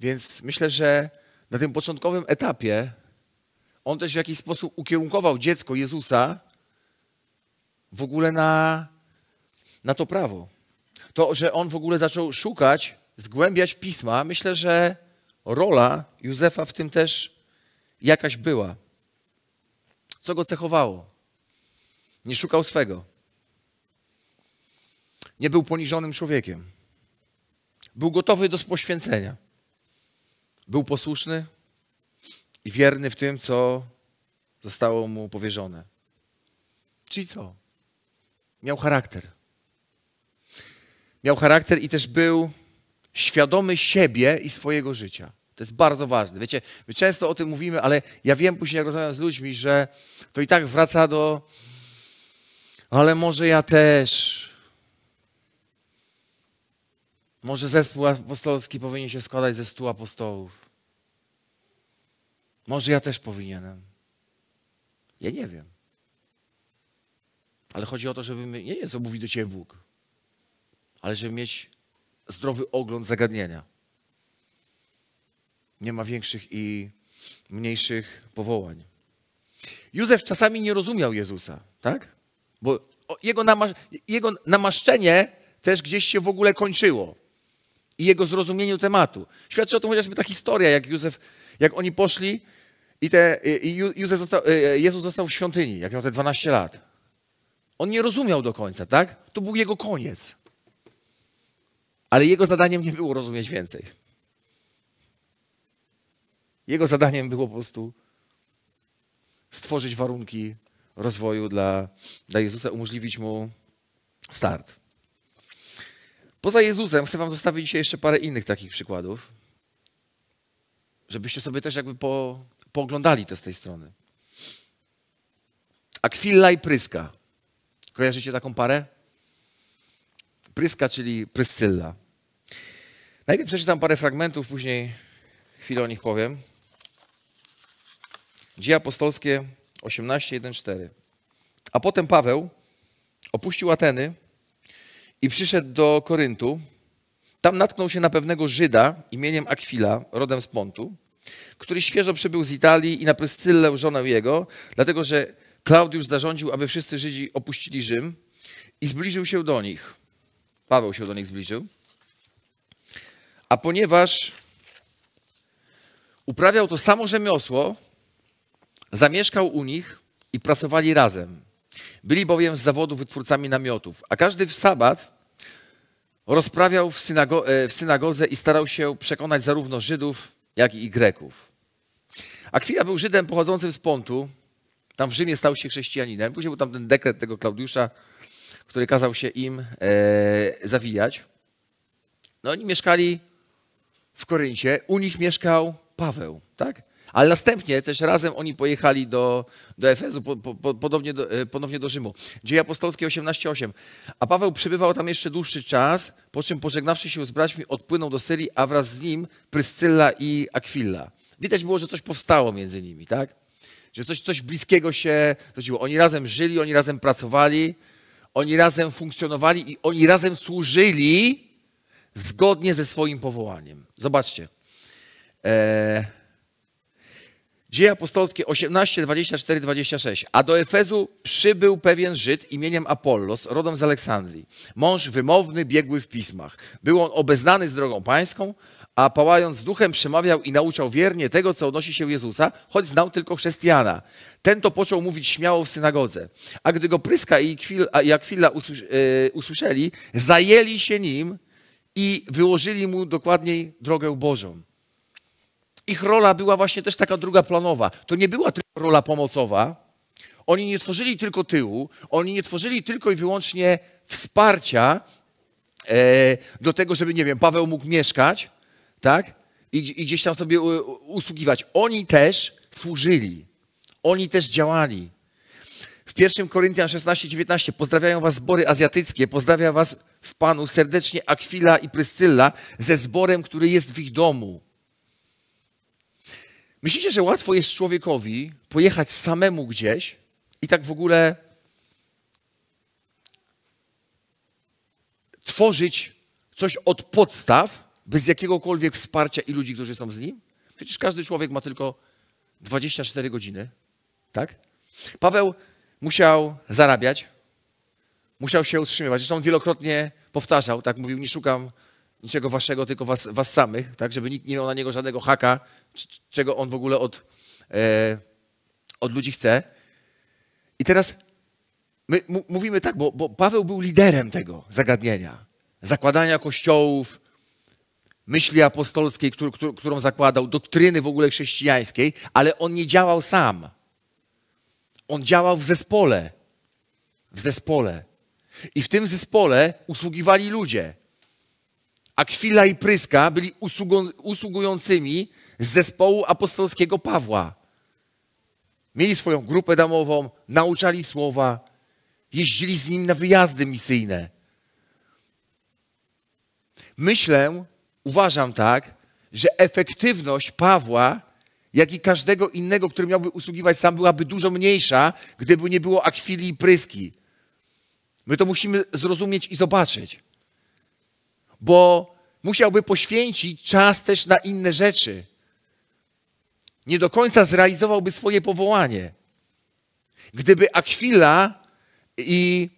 Więc myślę, że na tym początkowym etapie on też w jakiś sposób ukierunkował dziecko Jezusa w ogóle na to prawo. To, że on w ogóle zaczął szukać, zgłębiać pisma, myślę, że rola Józefa w tym też jakaś była. Co go cechowało? Nie szukał swego. Nie był poniżonym człowiekiem. Był gotowy do poświęcenia. Był posłuszny i wierny w tym, co zostało mu powierzone. Czyli co? Miał charakter. Miał charakter i też był świadomy siebie i swojego życia. To jest bardzo ważne. Wiecie, my często o tym mówimy, ale ja wiem później, jak rozmawiam z ludźmi, że to i tak wraca do... Ale może ja też. Może zespół apostolski powinien się składać ze 100 apostołów. Może ja też powinienem. Ja nie wiem. Ale chodzi o to, żeby... Nie wiem, co mówi do ciebie Bóg. Ale żeby mieć zdrowy ogląd zagadnienia. Nie ma większych i mniejszych powołań. Józef czasami nie rozumiał Jezusa, tak? Bo jego namaszczenie też gdzieś się w ogóle kończyło. I jego zrozumieniu tematu. Świadczy o tym chociażby ta historia, jak Józef, jak oni poszli Jezus został w świątyni, jak miał te 12 lat. On nie rozumiał do końca, tak? To był jego koniec. Ale jego zadaniem nie było rozumieć więcej. Jego zadaniem było po prostu stworzyć warunki rozwoju dla Jezusa, umożliwić mu start. Poza Jezusem chcę wam zostawić dzisiaj jeszcze parę innych takich przykładów, żebyście sobie też jakby pooglądali to z tej strony. Akwilla i Pryska. Kojarzycie taką parę? Pryska, czyli Pryscylla. Najpierw przeczytam parę fragmentów, później chwilę o nich powiem. Dzieje apostolskie 18:1-4. A potem Paweł opuścił Ateny i przyszedł do Koryntu. Tam natknął się na pewnego Żyda imieniem Akwila, rodem z Pontu, który świeżo przybył z Italii i na Pryscyllę żonę jego, dlatego że Klaudiusz zarządził, aby wszyscy Żydzi opuścili Rzym i zbliżył się do nich. Paweł się do nich zbliżył. A ponieważ uprawiał to samo rzemiosło, zamieszkał u nich i pracowali razem. Byli bowiem z zawodu wytwórcami namiotów, a każdy w sabbat rozprawiał w synagodze i starał się przekonać zarówno Żydów, jak i Greków. Akwila był Żydem pochodzącym z Pontu. Tam w Rzymie stał się chrześcijaninem. Później był tam ten dekret tego Klaudiusza, który kazał się im zawijać. No oni mieszkali w Koryncie, u nich mieszkał Paweł, tak? Ale następnie też razem oni pojechali do Efezu, ponownie do Rzymu. Dzieje apostolskie 18:8. A Paweł przebywał tam jeszcze dłuższy czas, po czym pożegnawszy się z braćmi odpłynął do Syrii, a wraz z nim Pryscylla i Akwilla. Widać było, że coś powstało między nimi, tak? Że coś bliskiego się rodziło. Oni razem żyli, oni razem pracowali, oni razem funkcjonowali i oni razem służyli zgodnie ze swoim powołaniem. Zobaczcie. Dzieje apostolskie 18, 24, 26. A do Efezu przybył pewien Żyd imieniem Apollos, rodem z Aleksandrii. Mąż wymowny, biegły w pismach. Był on obeznany z drogą pańską, a pałając duchem przemawiał i nauczał wiernie tego, co odnosi się Jezusa, choć znał tylko chrześcijana. Ten to począł mówić śmiało w synagodze. A gdy go Pryska i Akwila usłyszeli, zajęli się nim i wyłożyli mu dokładniej drogę Bożą. Ich rola była właśnie też taka drugoplanowa. To nie była tylko rola pomocowa. Oni nie tworzyli tylko tyłu, oni nie tworzyli tylko i wyłącznie wsparcia do tego, żeby, nie wiem, Paweł mógł mieszkać, tak? I gdzieś tam sobie usługiwać. Oni też służyli. Oni też działali. W 1 Koryntian 16:19 pozdrawiają was zbory azjatyckie, pozdrawia was w Panu serdecznie Akwila i Pryscylla ze zborem, który jest w ich domu. Myślicie, że łatwo jest człowiekowi pojechać samemu gdzieś i tak w ogóle tworzyć coś od podstaw, bez jakiegokolwiek wsparcia i ludzi, którzy są z nim? Przecież każdy człowiek ma tylko 24 godziny, tak? Paweł musiał zarabiać, musiał się utrzymywać. Zresztą on wielokrotnie powtarzał, tak mówił, nie szukam niczego waszego, tylko was samych, tak, żeby nikt nie miał na niego żadnego haka, czego on w ogóle od ludzi chce. I teraz my mówimy tak, bo Paweł był liderem tego zagadnienia, zakładania kościołów, myśli apostolskiej, którą zakładał, doktryny w ogóle chrześcijańskiej, ale on nie działał sam. On działał w zespole. W zespole. I w tym zespole usługiwali ludzie. Akwila i Pryska byli usługującymi z zespołu apostolskiego Pawła. Mieli swoją grupę domową, nauczali słowa, jeździli z nim na wyjazdy misyjne. Myślę, uważam tak, że efektywność Pawła, jak i każdego innego, który miałby usługiwać sam, byłaby dużo mniejsza, gdyby nie było Akwili i Pryski. My to musimy zrozumieć i zobaczyć. Bo musiałby poświęcić czas też na inne rzeczy. Nie do końca zrealizowałby swoje powołanie. Gdyby Akwila i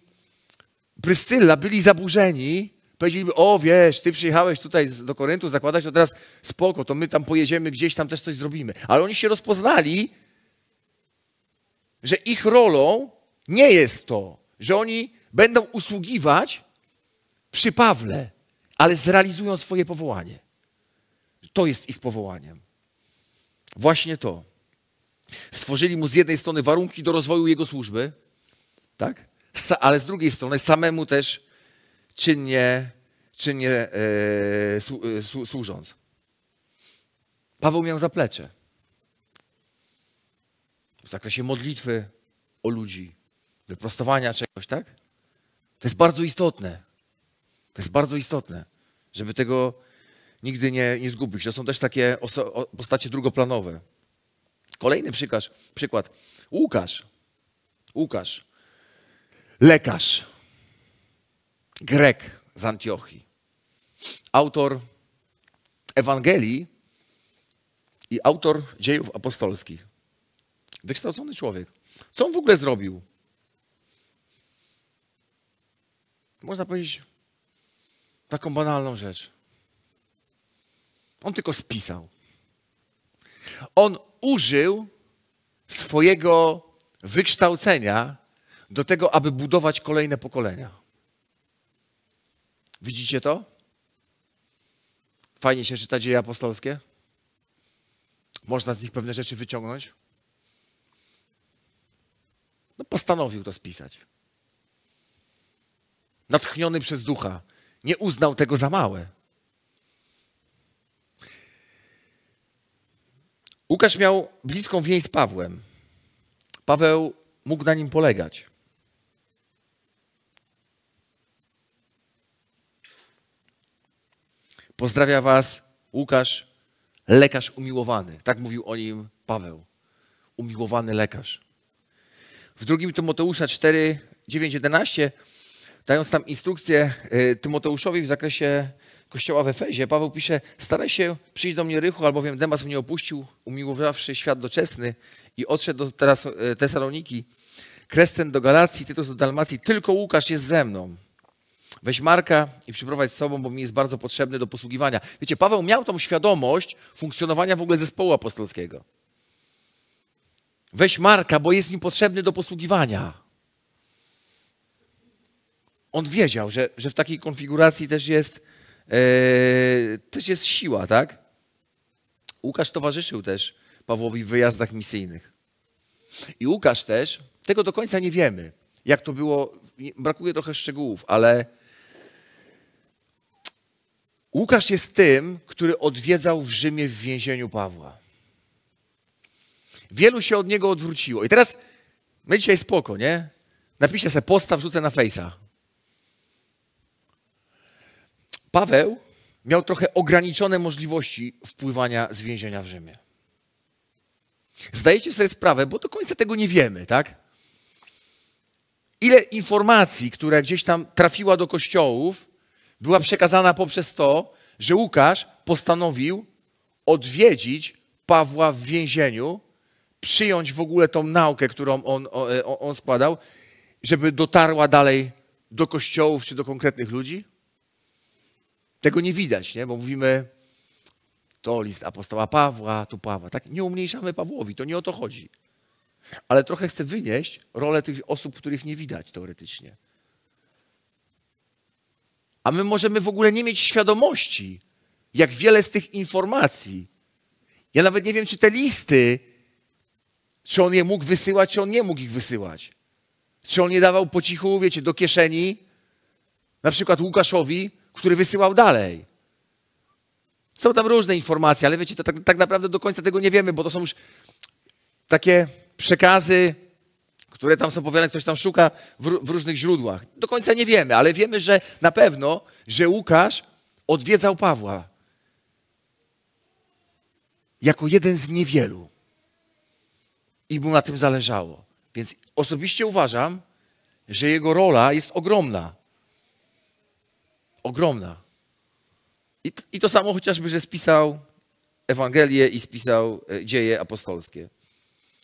Pryscylla byli zaburzeni, powiedzieliby, o wiesz, ty przyjechałeś tutaj do Koryntu zakładać, to teraz spoko, to my tam pojedziemy, gdzieś tam też coś zrobimy. Ale oni się rozpoznali, że ich rolą nie jest to, że oni będą usługiwać przy Pawle, ale zrealizują swoje powołanie. To jest ich powołaniem. Właśnie to. Stworzyli mu z jednej strony warunki do rozwoju jego służby, tak? Ale z drugiej strony samemu też czynnie służąc. Paweł miał zaplecze w zakresie modlitwy o ludzi, wyprostowania czegoś, tak? To jest bardzo istotne. To jest bardzo istotne, żeby tego nigdy nie zgubić. To są też takie postacie drugoplanowe. Kolejny przykład. Łukasz. Lekarz. Grek z Antiochii. Autor Ewangelii i autor Dziejów Apostolskich. Wykształcony człowiek. Co on w ogóle zrobił? Można powiedzieć taką banalną rzecz. On tylko spisał. On użył swojego wykształcenia do tego, aby budować kolejne pokolenia. Widzicie to? Fajnie się czyta Dzieje Apostolskie. Można z nich pewne rzeczy wyciągnąć. No, postanowił to spisać. Natchniony przez Ducha. Nie uznał tego za małe. Łukasz miał bliską więź z Pawłem. Paweł mógł na nim polegać. Pozdrawia was Łukasz, lekarz umiłowany. Tak mówił o nim Paweł. Umiłowany lekarz. W 2 Tymoteusza 4, 9, 11, dając tam instrukcję Tymoteuszowi w zakresie kościoła w Efezie, Paweł pisze: staraj się, przyjść do mnie rychło, albowiem Demas mnie opuścił, umiłowawszy świat doczesny i odszedł do Tesaloniki, Krescen do Galacji, Tytus do Dalmacji, tylko Łukasz jest ze mną. Weź Marka i przyprowadź z sobą, bo mi jest bardzo potrzebny do posługiwania. Wiecie, Paweł miał tą świadomość funkcjonowania w ogóle zespołu apostolskiego. Weź Marka, bo jest mi potrzebny do posługiwania. On wiedział, że w takiej konfiguracji też jest siła, tak? Łukasz towarzyszył też Pawłowi w wyjazdach misyjnych. I Łukasz też, tego do końca nie wiemy, jak to było, brakuje trochę szczegółów, ale Łukasz jest tym, który odwiedzał w Rzymie w więzieniu Pawła. Wielu się od niego odwróciło. I teraz my dzisiaj spoko, nie? Napiszę sobie posta, wrzucę na fejsa. Paweł miał trochę ograniczone możliwości wpływania z więzienia w Rzymie. Zdajecie sobie sprawę, bo do końca tego nie wiemy, tak? Ile informacji, która gdzieś tam trafiła do kościołów, była przekazana poprzez to, że Łukasz postanowił odwiedzić Pawła w więzieniu, przyjąć w ogóle tą naukę, którą on składał, żeby dotarła dalej do kościołów czy do konkretnych ludzi? Tego nie widać, nie? Bo mówimy, to list apostoła Pawła, tu Pawła. Tak? Nie umniejszamy Pawłowi, to nie o to chodzi. Ale trochę chcę wynieść rolę tych osób, których nie widać teoretycznie. A my możemy w ogóle nie mieć świadomości, jak wiele z tych informacji. Ja nawet nie wiem, czy te listy, czy on je mógł wysyłać, czy on nie mógł ich wysyłać. Czy on nie dawał po cichu, wiecie, do kieszeni, na przykład Łukaszowi, który wysyłał dalej. Są tam różne informacje, ale wiecie, to tak naprawdę do końca tego nie wiemy, bo to są już takie przekazy, które tam są powielane, ktoś tam szuka w różnych źródłach. Do końca nie wiemy, ale wiemy, że na pewno, że Łukasz odwiedzał Pawła jako jeden z niewielu i mu na tym zależało. Więc osobiście uważam, że jego rola jest ogromna. Ogromna. I to samo chociażby, że spisał Ewangelię i spisał Dzieje Apostolskie.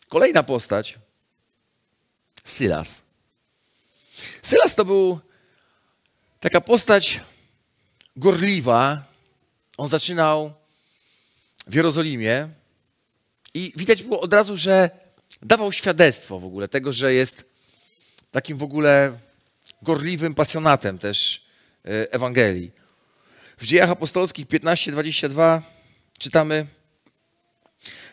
Kolejna postać, Sylas. Sylas to był taka postać gorliwa. On zaczynał w Jerozolimie i widać było od razu, że dawał świadectwo w ogóle tego, że jest takim w ogóle gorliwym pasjonatem też Ewangelii. W Dziejach Apostolskich 15:22 czytamy: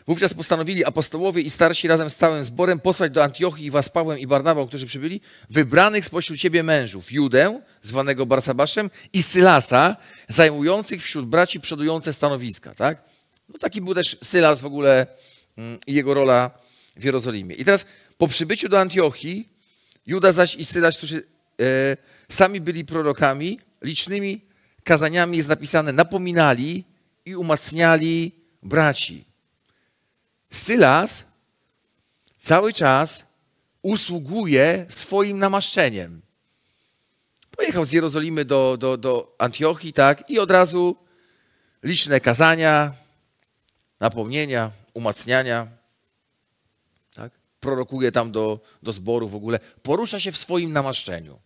wówczas postanowili apostołowie i starsi razem z całym zborem posłać do Antiochii i was z Pawłem i Barnabą, którzy przybyli, wybranych spośród ciebie mężów, Judę, zwanego Barsabaszem, i Sylasa, zajmujących wśród braci przodujące stanowiska. Tak? No taki był też Sylas w ogóle i jego rola w Jerozolimie. I teraz po przybyciu do Antiochii, Juda zaś i Sylas, którzy sami byli prorokami, licznymi kazaniami, jest napisane, napominali i umacniali braci. Sylas cały czas usługuje swoim namaszczeniem. Pojechał z Jerozolimy do Antiochii, tak, i od razu liczne kazania, napomnienia, umacniania. Tak? Prorokuje tam do zboru w ogóle. Porusza się w swoim namaszczeniu.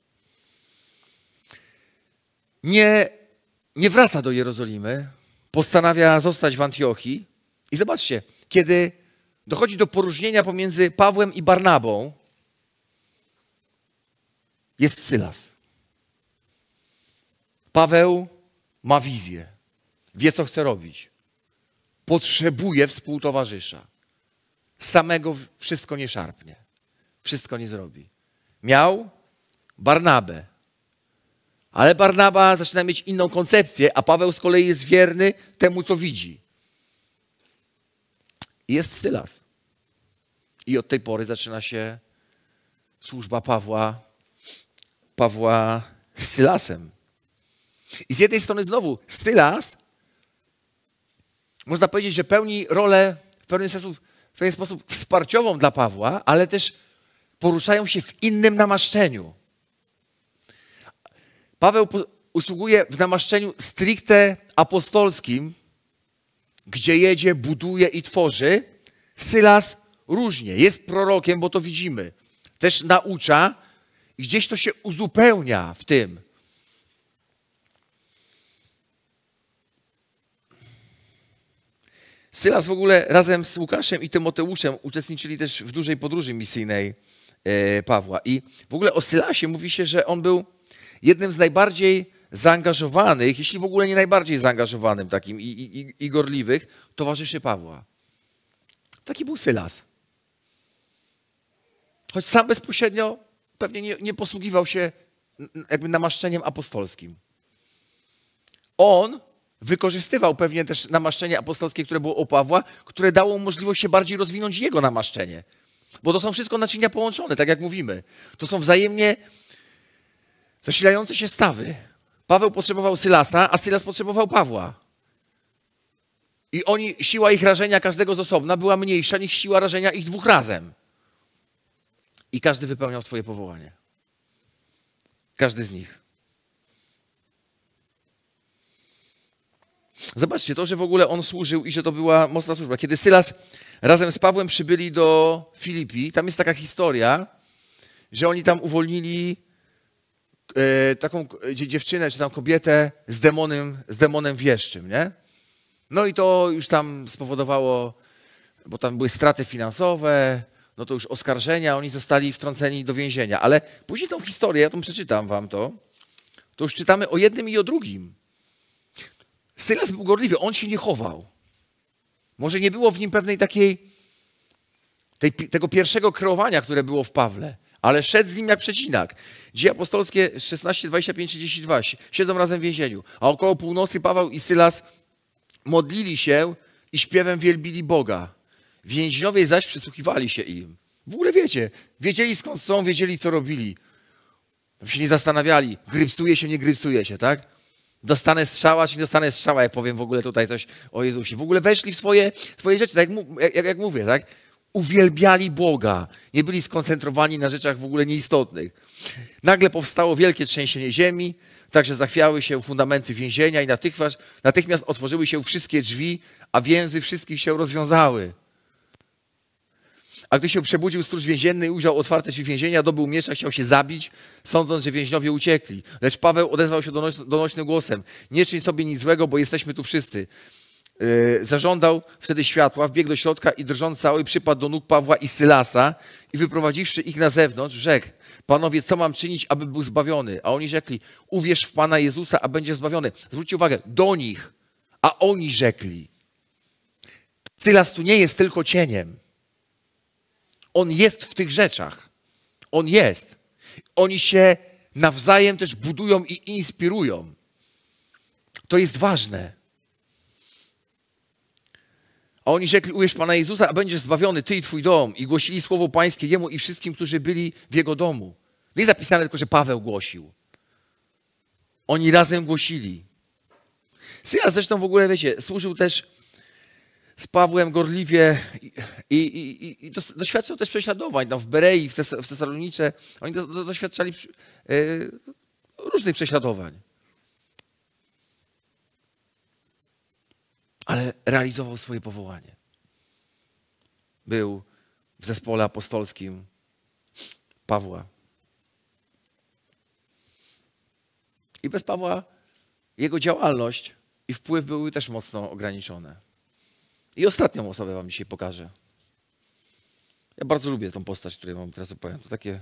Nie wraca do Jerozolimy, postanawia zostać w Antiochii. I zobaczcie, kiedy dochodzi do poróżnienia pomiędzy Pawłem i Barnabą, jest Sylas. Paweł ma wizję, wie, co chce robić. Potrzebuje współtowarzysza. Samego wszystko nie szarpnie, wszystko nie zrobi. Miał Barnabę. Ale Barnaba zaczyna mieć inną koncepcję, a Paweł z kolei jest wierny temu, co widzi. jest Sylas. I od tej pory zaczyna się służba Pawła z Sylasem. I z jednej strony znowu Sylas, można powiedzieć, że pełni rolę w pewien sposób wsparciową dla Pawła, ale też poruszają się w innym namaszczeniu. Paweł usługuje w namaszczeniu stricte apostolskim, gdzie jedzie, buduje i tworzy. Sylas różnie, jest prorokiem, bo to widzimy. Też naucza i gdzieś to się uzupełnia w tym. Sylas w ogóle razem z Łukaszem i Tymoteuszem uczestniczyli też w dużej podróży misyjnej Pawła. I w ogóle o Sylasie mówi się, że on był jednym z najbardziej zaangażowanych, jeśli w ogóle nie najbardziej zaangażowanym takim i gorliwych, towarzyszy Pawła. Taki był Sylas. Choć sam bezpośrednio pewnie nie posługiwał się jakby namaszczeniem apostolskim. On wykorzystywał pewnie też namaszczenie apostolskie, które było u Pawła, które dało mu możliwość się bardziej rozwinąć jego namaszczenie. Bo to są wszystko naczynia połączone, tak jak mówimy. To są wzajemnie zasilające się stawy. Paweł potrzebował Sylasa, a Sylas potrzebował Pawła. I oni, siła ich rażenia każdego z osobna była mniejsza niż siła rażenia ich dwóch razem. I każdy wypełniał swoje powołanie. Każdy z nich. Zobaczcie to, że w ogóle on służył i że to była mocna służba. Kiedy Sylas razem z Pawłem przybyli do Filipii, tam jest taka historia, że oni tam uwolnili taką dziewczynę, czy tam kobietę z demonem wieszczym, nie? No i to już tam spowodowało, bo tam były straty finansowe, no to już oskarżenia, oni zostali wtrąceni do więzienia. Ale później tą historię, ja tą przeczytam wam to już czytamy o jednym i o drugim. Sylas był gorliwy, on się nie chował. Może nie było w nim pewnej tego pierwszego kreowania, które było w Pawle, ale szedł z nim jak przecinak. Dzieje apostolskie 16, 25, 32. Siedzą razem w więzieniu, a około północy Paweł i Sylas modlili się i śpiewem wielbili Boga. Więźniowie zaś przysłuchiwali się im. W ogóle wiedzieli skąd są, wiedzieli co robili. Tam się nie zastanawiali, grypsuje się, nie grypsuje się, tak? Dostanę strzała, czy nie dostanę strzała, jak powiem w ogóle tutaj coś o Jezusie. W ogóle weszli w swoje rzeczy, tak jak mówię, tak? Uwielbiali Boga. Nie byli skoncentrowani na rzeczach w ogóle nieistotnych. Nagle powstało wielkie trzęsienie ziemi, także zachwiały się fundamenty więzienia i natychmiast otworzyły się wszystkie drzwi, a więzy wszystkich się rozwiązały. A gdy się przebudził stróż więzienny i ujrzał otwarte drzwi więzienia, dobył miecza, chciał się zabić, sądząc, że więźniowie uciekli. Lecz Paweł odezwał się donośnym głosem. Nie czyń sobie nic złego, bo jesteśmy tu wszyscy. Zażądał wtedy światła, wbiegł do środka i drżąc cały przypadł do nóg Pawła i Sylasa i wyprowadziwszy ich na zewnątrz, rzekł: Panowie, co mam czynić, aby był zbawiony? A oni rzekli: uwierz w Pana Jezusa, a będzie zbawiony. Zwróćcie uwagę, do nich, a oni rzekli. Sylas tu nie jest tylko cieniem. On jest w tych rzeczach. On jest. Oni się nawzajem też budują i inspirują. To jest ważne. A oni rzekli: uwierz Pana Jezusa, a będziesz zbawiony, ty i twój dom. I głosili słowo pańskie jemu i wszystkim, którzy byli w jego domu. Nie zapisane tylko, że Paweł głosił. Oni razem głosili. Sylas zresztą w ogóle, służył też z Pawłem gorliwie i doświadczał też prześladowań. Tam w Berei, w Tesalonicze. Oni doświadczali różnych prześladowań. Ale realizował swoje powołanie. Był w zespole apostolskim Pawła. I bez Pawła jego działalność i wpływ były też mocno ograniczone. I ostatnią osobę wam dzisiaj pokażę. Ja bardzo lubię tą postać, której wam teraz opowiem. To takie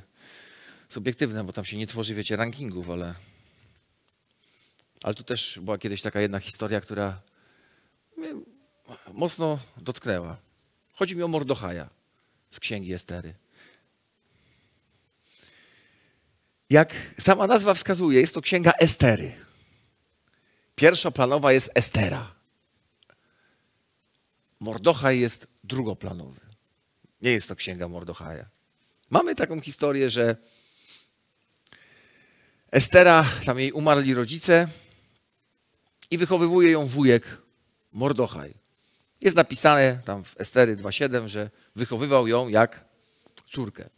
subiektywne, bo tam się nie tworzy, rankingów, ale tu też była kiedyś taka jedna historia, która mnie mocno dotknęła. Chodzi mi o Mordechaja z Księgi Estery. Jak sama nazwa wskazuje, jest to Księga Estery. Pierwsza planowa jest Estera. Mordochaj jest drugoplanowy. Nie jest to księga Mordochaja. Mamy taką historię, że Estera, tam jej umarli rodzice i wychowywuje ją wujek Mordochaj. Jest napisane tam w Estery 2:7, że wychowywał ją jak córkę.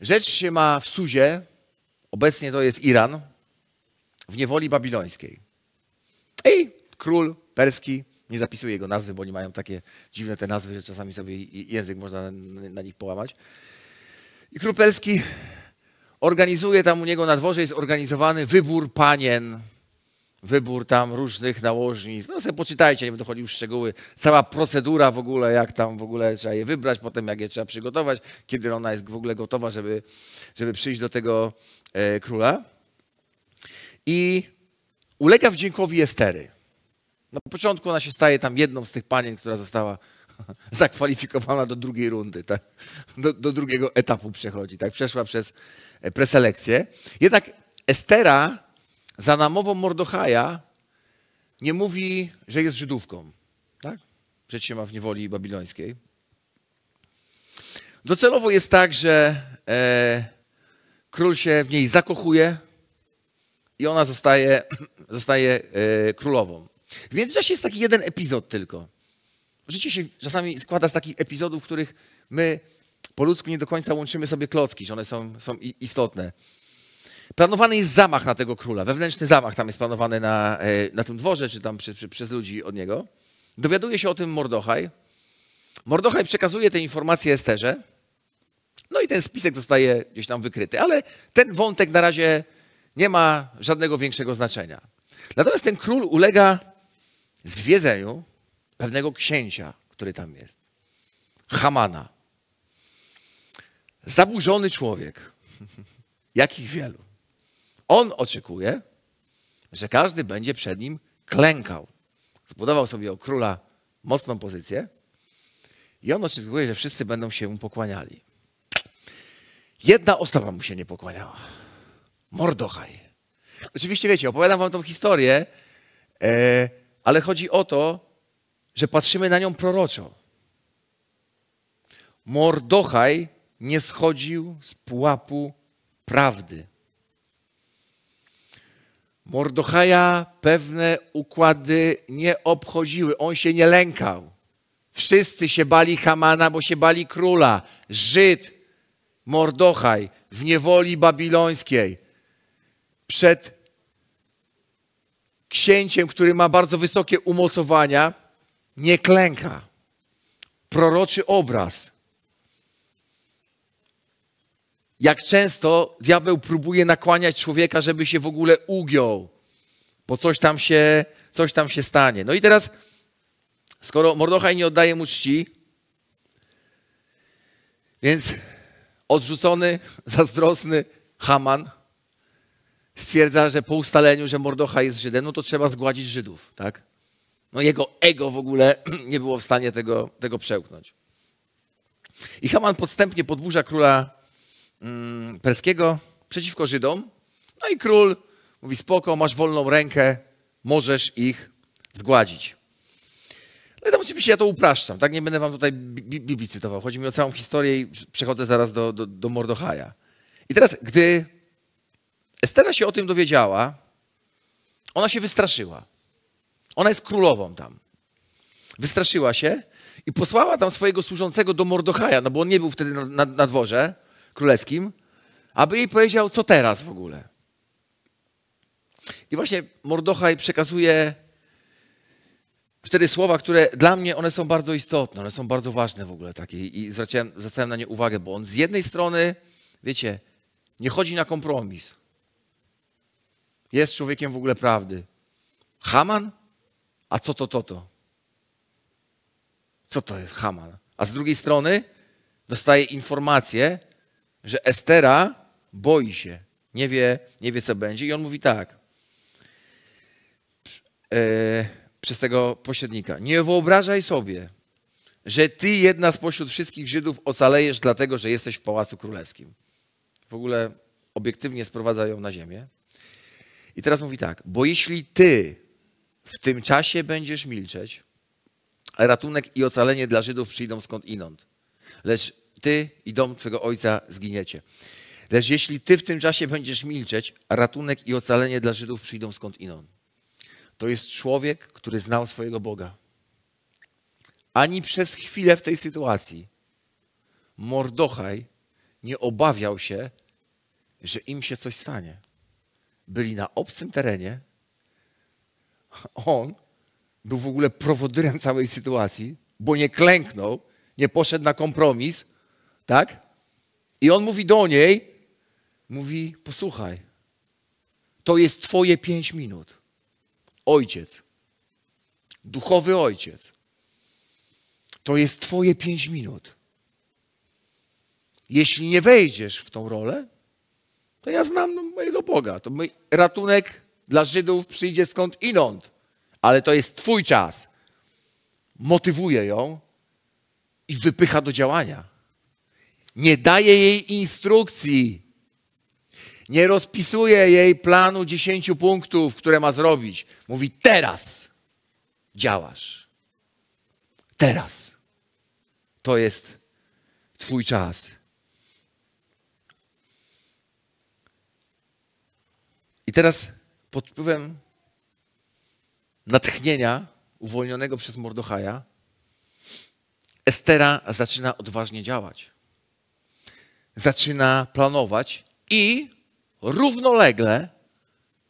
Rzecz się ma w Suzie, obecnie to jest Iran, w niewoli babilońskiej. I król perski, nie zapisuję jego nazwy, bo oni mają takie dziwne te nazwy, że czasami sobie język można na nich połamać. I król perski organizuje tam u niego na dworze, jest organizowany wybór panien, wybór tam różnych nałożnic. No sobie poczytajcie, nie będę chodził w szczegóły. Cała procedura w ogóle, jak tam w ogóle trzeba je wybrać, potem jak je trzeba przygotować, kiedy ona jest w ogóle gotowa, żeby przyjść do tego króla. I ulega wdziękowi Estery. Na początku ona się staje tam jedną z tych panien, która została zakwalifikowana do drugiej rundy, tak? Do drugiego etapu przechodzi. Tak? Przeszła przez preselekcję. Jednak Estera za namową Mordochaja nie mówi, że jest Żydówką. Tak? Rzecz się ma w niewoli babilońskiej. Docelowo jest tak, że król się w niej zakochuje i ona zostaje królową. W międzyczasie jest taki jeden epizod tylko. Życie się czasami składa z takich epizodów, w których my po ludzku nie do końca łączymy sobie klocki, że one są istotne. Planowany jest zamach na tego króla, wewnętrzny zamach tam jest planowany na tym dworze, czy tam przez ludzi od niego. Dowiaduje się o tym Mordochaj. Mordochaj przekazuje te informacje Esterze. No i ten spisek zostaje gdzieś tam wykryty, ale ten wątek na razie nie ma żadnego większego znaczenia. Natomiast ten król ulega zwiedzeniu pewnego księcia, który tam jest. Hamana. Zaburzony człowiek. Jakich wielu. On oczekuje, że każdy będzie przed nim klękał. Zbudował sobie o króla mocną pozycję i on oczekuje, że wszyscy będą się mu pokłaniali. Jedna osoba mu się nie pokłaniała. Mordochaj. Oczywiście wiecie, opowiadam wam tą historię, ale chodzi o to, że patrzymy na nią proroczo. Mordochaj nie schodził z pułapu prawdy. Mordochaja pewne układy nie obchodziły. On się nie lękał. Wszyscy się bali Hamana, bo się bali króla. Żyd, Mordochaj w niewoli babilońskiej. Przed księciem, który ma bardzo wysokie umocowania, nie klęka. Proroczy obraz. Jak często diabeł próbuje nakłaniać człowieka, żeby się w ogóle ugiął, bo coś tam się stanie. No i teraz, skoro Mordochaj nie oddaje mu czci, więc odrzucony, zazdrosny Haman stwierdza, że po ustaleniu, że Mordochaj jest Żydem, no to trzeba zgładzić Żydów, tak? No jego ego w ogóle nie było w stanie tego przełknąć. I Haman podstępnie podburza króla perskiego przeciwko Żydom. No i król mówi, spoko, masz wolną rękę, możesz ich zgładzić. No i tam oczywiście ja to upraszczam, tak? Nie będę wam tutaj Biblii cytował. Chodzi mi o całą historię i przechodzę zaraz do Mordochaja. I teraz, gdy Estera się o tym dowiedziała, ona się wystraszyła. Ona jest królową tam. Wystraszyła się i posłała tam swojego służącego do Mordochaja, no bo on nie był wtedy na dworze królewskim, aby jej powiedział, co teraz w ogóle. I właśnie Mordochaj przekazuje wtedy słowa, które dla mnie one są bardzo istotne, one są bardzo ważne w ogóle takie i zwracałem na nie uwagę, bo on z jednej strony, wiecie, nie chodzi na kompromis. Jest człowiekiem w ogóle prawdy. Haman? A co to? Co to jest Haman? A z drugiej strony dostaje informację, że Estera boi się. Nie wie co będzie. I on mówi tak. Przez tego pośrednika. Nie wyobrażaj sobie, że ty jedna spośród wszystkich Żydów ocalejesz dlatego, że jesteś w Pałacu Królewskim. W ogóle obiektywnie sprowadza ją na ziemię. I teraz mówi tak, bo jeśli ty w tym czasie będziesz milczeć, ratunek i ocalenie dla Żydów przyjdą skądinąd. Lecz ty i dom twego ojca zginiecie. Lecz jeśli ty w tym czasie będziesz milczeć, ratunek i ocalenie dla Żydów przyjdą skądinąd. To jest człowiek, który znał swojego Boga. Ani przez chwilę w tej sytuacji Mordochaj nie obawiał się, że im się coś stanie. Byli na obcym terenie. On był w ogóle prowodyrem całej sytuacji, bo nie klęknął, nie poszedł na kompromis, tak? I on mówi do niej, mówi, posłuchaj, to jest twoje 5 minut. Ojciec, duchowy ojciec, to jest twoje 5 minut. Jeśli nie wejdziesz w tą rolę, to ja znam mojego Boga. To mój ratunek dla Żydów przyjdzie skąd inąd, ale to jest twój czas. Motywuje ją i wypycha do działania. Nie daje jej instrukcji. Nie rozpisuje jej planu 10 punktów, które ma zrobić. Mówi, teraz działasz. Teraz. To jest twój czas. I teraz pod wpływem natchnienia uwolnionego przez Mordochaja Estera zaczyna odważnie działać. Zaczyna planować i równolegle,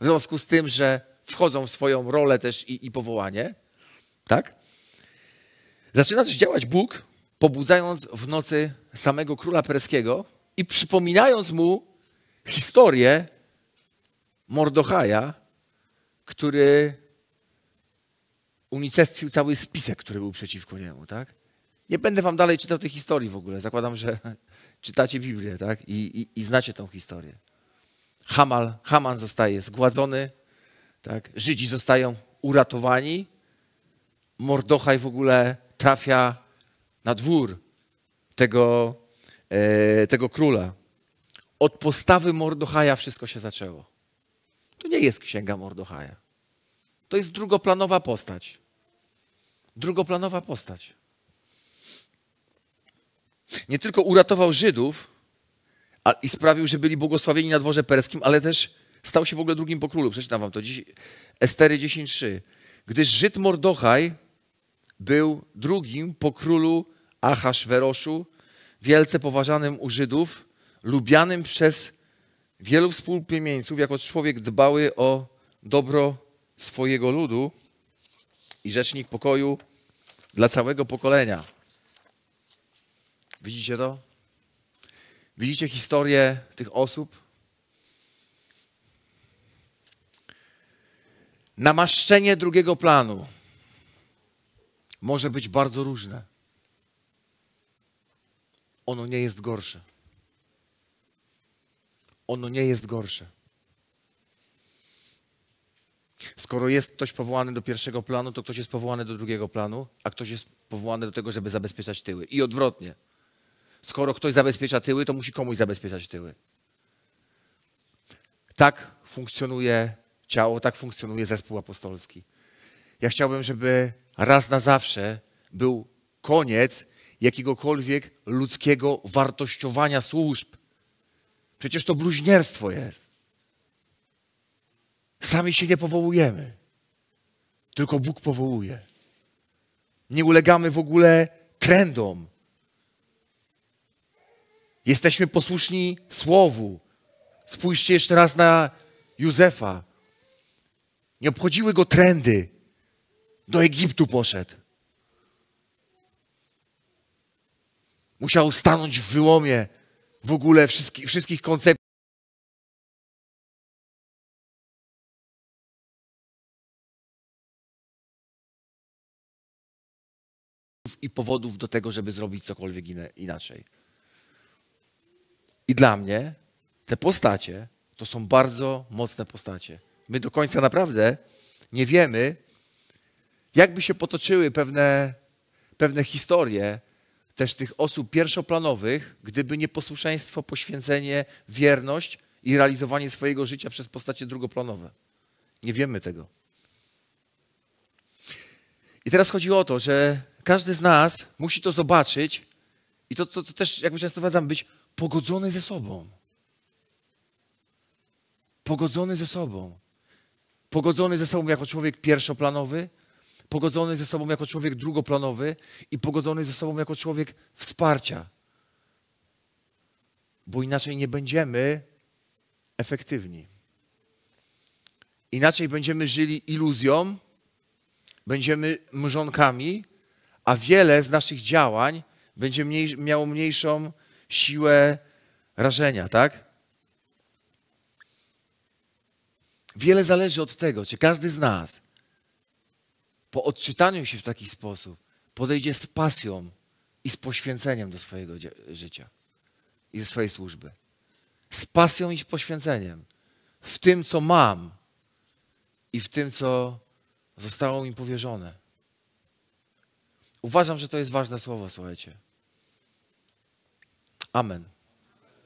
w związku z tym, że wchodzą w swoją rolę też i powołanie, tak? Zaczyna też działać Bóg, pobudzając w nocy samego króla perskiego i przypominając mu historię Mordochaja, który unicestwił cały spisek, który był przeciwko niemu, tak? Nie będę wam dalej czytał tej historii w ogóle. Zakładam, że czytacie Biblię, tak? I znacie tą historię. Haman zostaje zgładzony, tak? Żydzi zostają uratowani. Mordochaj w ogóle trafia na dwór tego króla. Od postawy Mordochaja wszystko się zaczęło. To nie jest księga Mordochaja. To jest drugoplanowa postać. Drugoplanowa postać. Nie tylko uratował Żydów i sprawił, że byli błogosławieni na dworze perskim, ale też stał się w ogóle drugim po królu. Przeczytam wam to. Estery 10:3. Gdyż Żyd Mordochaj był drugim po królu Ahasweroszu, wielce poważanym u Żydów, lubianym przez wielu współplemieńców, jako człowiek dbały o dobro swojego ludu i rzecznik pokoju dla całego pokolenia. Widzicie to? Widzicie historię tych osób? Namaszczenie drugiego planu może być bardzo różne. Ono nie jest gorsze. Ono nie jest gorsze. Skoro jest ktoś powołany do pierwszego planu, to ktoś jest powołany do drugiego planu, a ktoś jest powołany do tego, żeby zabezpieczać tyły. I odwrotnie. Skoro ktoś zabezpiecza tyły, to musi komuś zabezpieczać tyły. Tak funkcjonuje ciało, tak funkcjonuje zespół apostolski. Ja chciałbym, żeby raz na zawsze był koniec jakiegokolwiek ludzkiego wartościowania służb. Przecież to bluźnierstwo jest. Sami się nie powołujemy, tylko Bóg powołuje. Nie ulegamy w ogóle trendom. Jesteśmy posłuszni Słowu. Spójrzcie jeszcze raz na Józefa. Nie obchodziły go trendy. Do Egiptu poszedł. Musiał stanąć w wyłomie w ogóle wszystkich koncepcji. I powodów do tego, żeby zrobić cokolwiek inaczej. I dla mnie te postacie to są bardzo mocne postacie. My do końca naprawdę nie wiemy, jakby się potoczyły pewne historie też tych osób pierwszoplanowych, gdyby nie posłuszeństwo, poświęcenie, wierność i realizowanie swojego życia przez postacie drugoplanowe. Nie wiemy tego. I teraz chodzi o to, że Każdy z nas musi to zobaczyć i to też, jakby często powiadam, być pogodzony ze sobą. Pogodzony ze sobą. Pogodzony ze sobą jako człowiek pierwszoplanowy, pogodzony ze sobą jako człowiek drugoplanowy i pogodzony ze sobą jako człowiek wsparcia. Bo inaczej nie będziemy efektywni. Inaczej będziemy żyli iluzją, będziemy mrzonkami, a wiele z naszych działań będzie miało mniejszą siłę rażenia, tak? Wiele zależy od tego, czy każdy z nas po odczytaniu się w taki sposób podejdzie z pasją i z poświęceniem do swojego życia i do swojej służby. Z pasją i poświęceniem. W tym, co mam i w tym, co zostało mi powierzone. Uważam, że to jest ważne słowo, słuchajcie. Amen.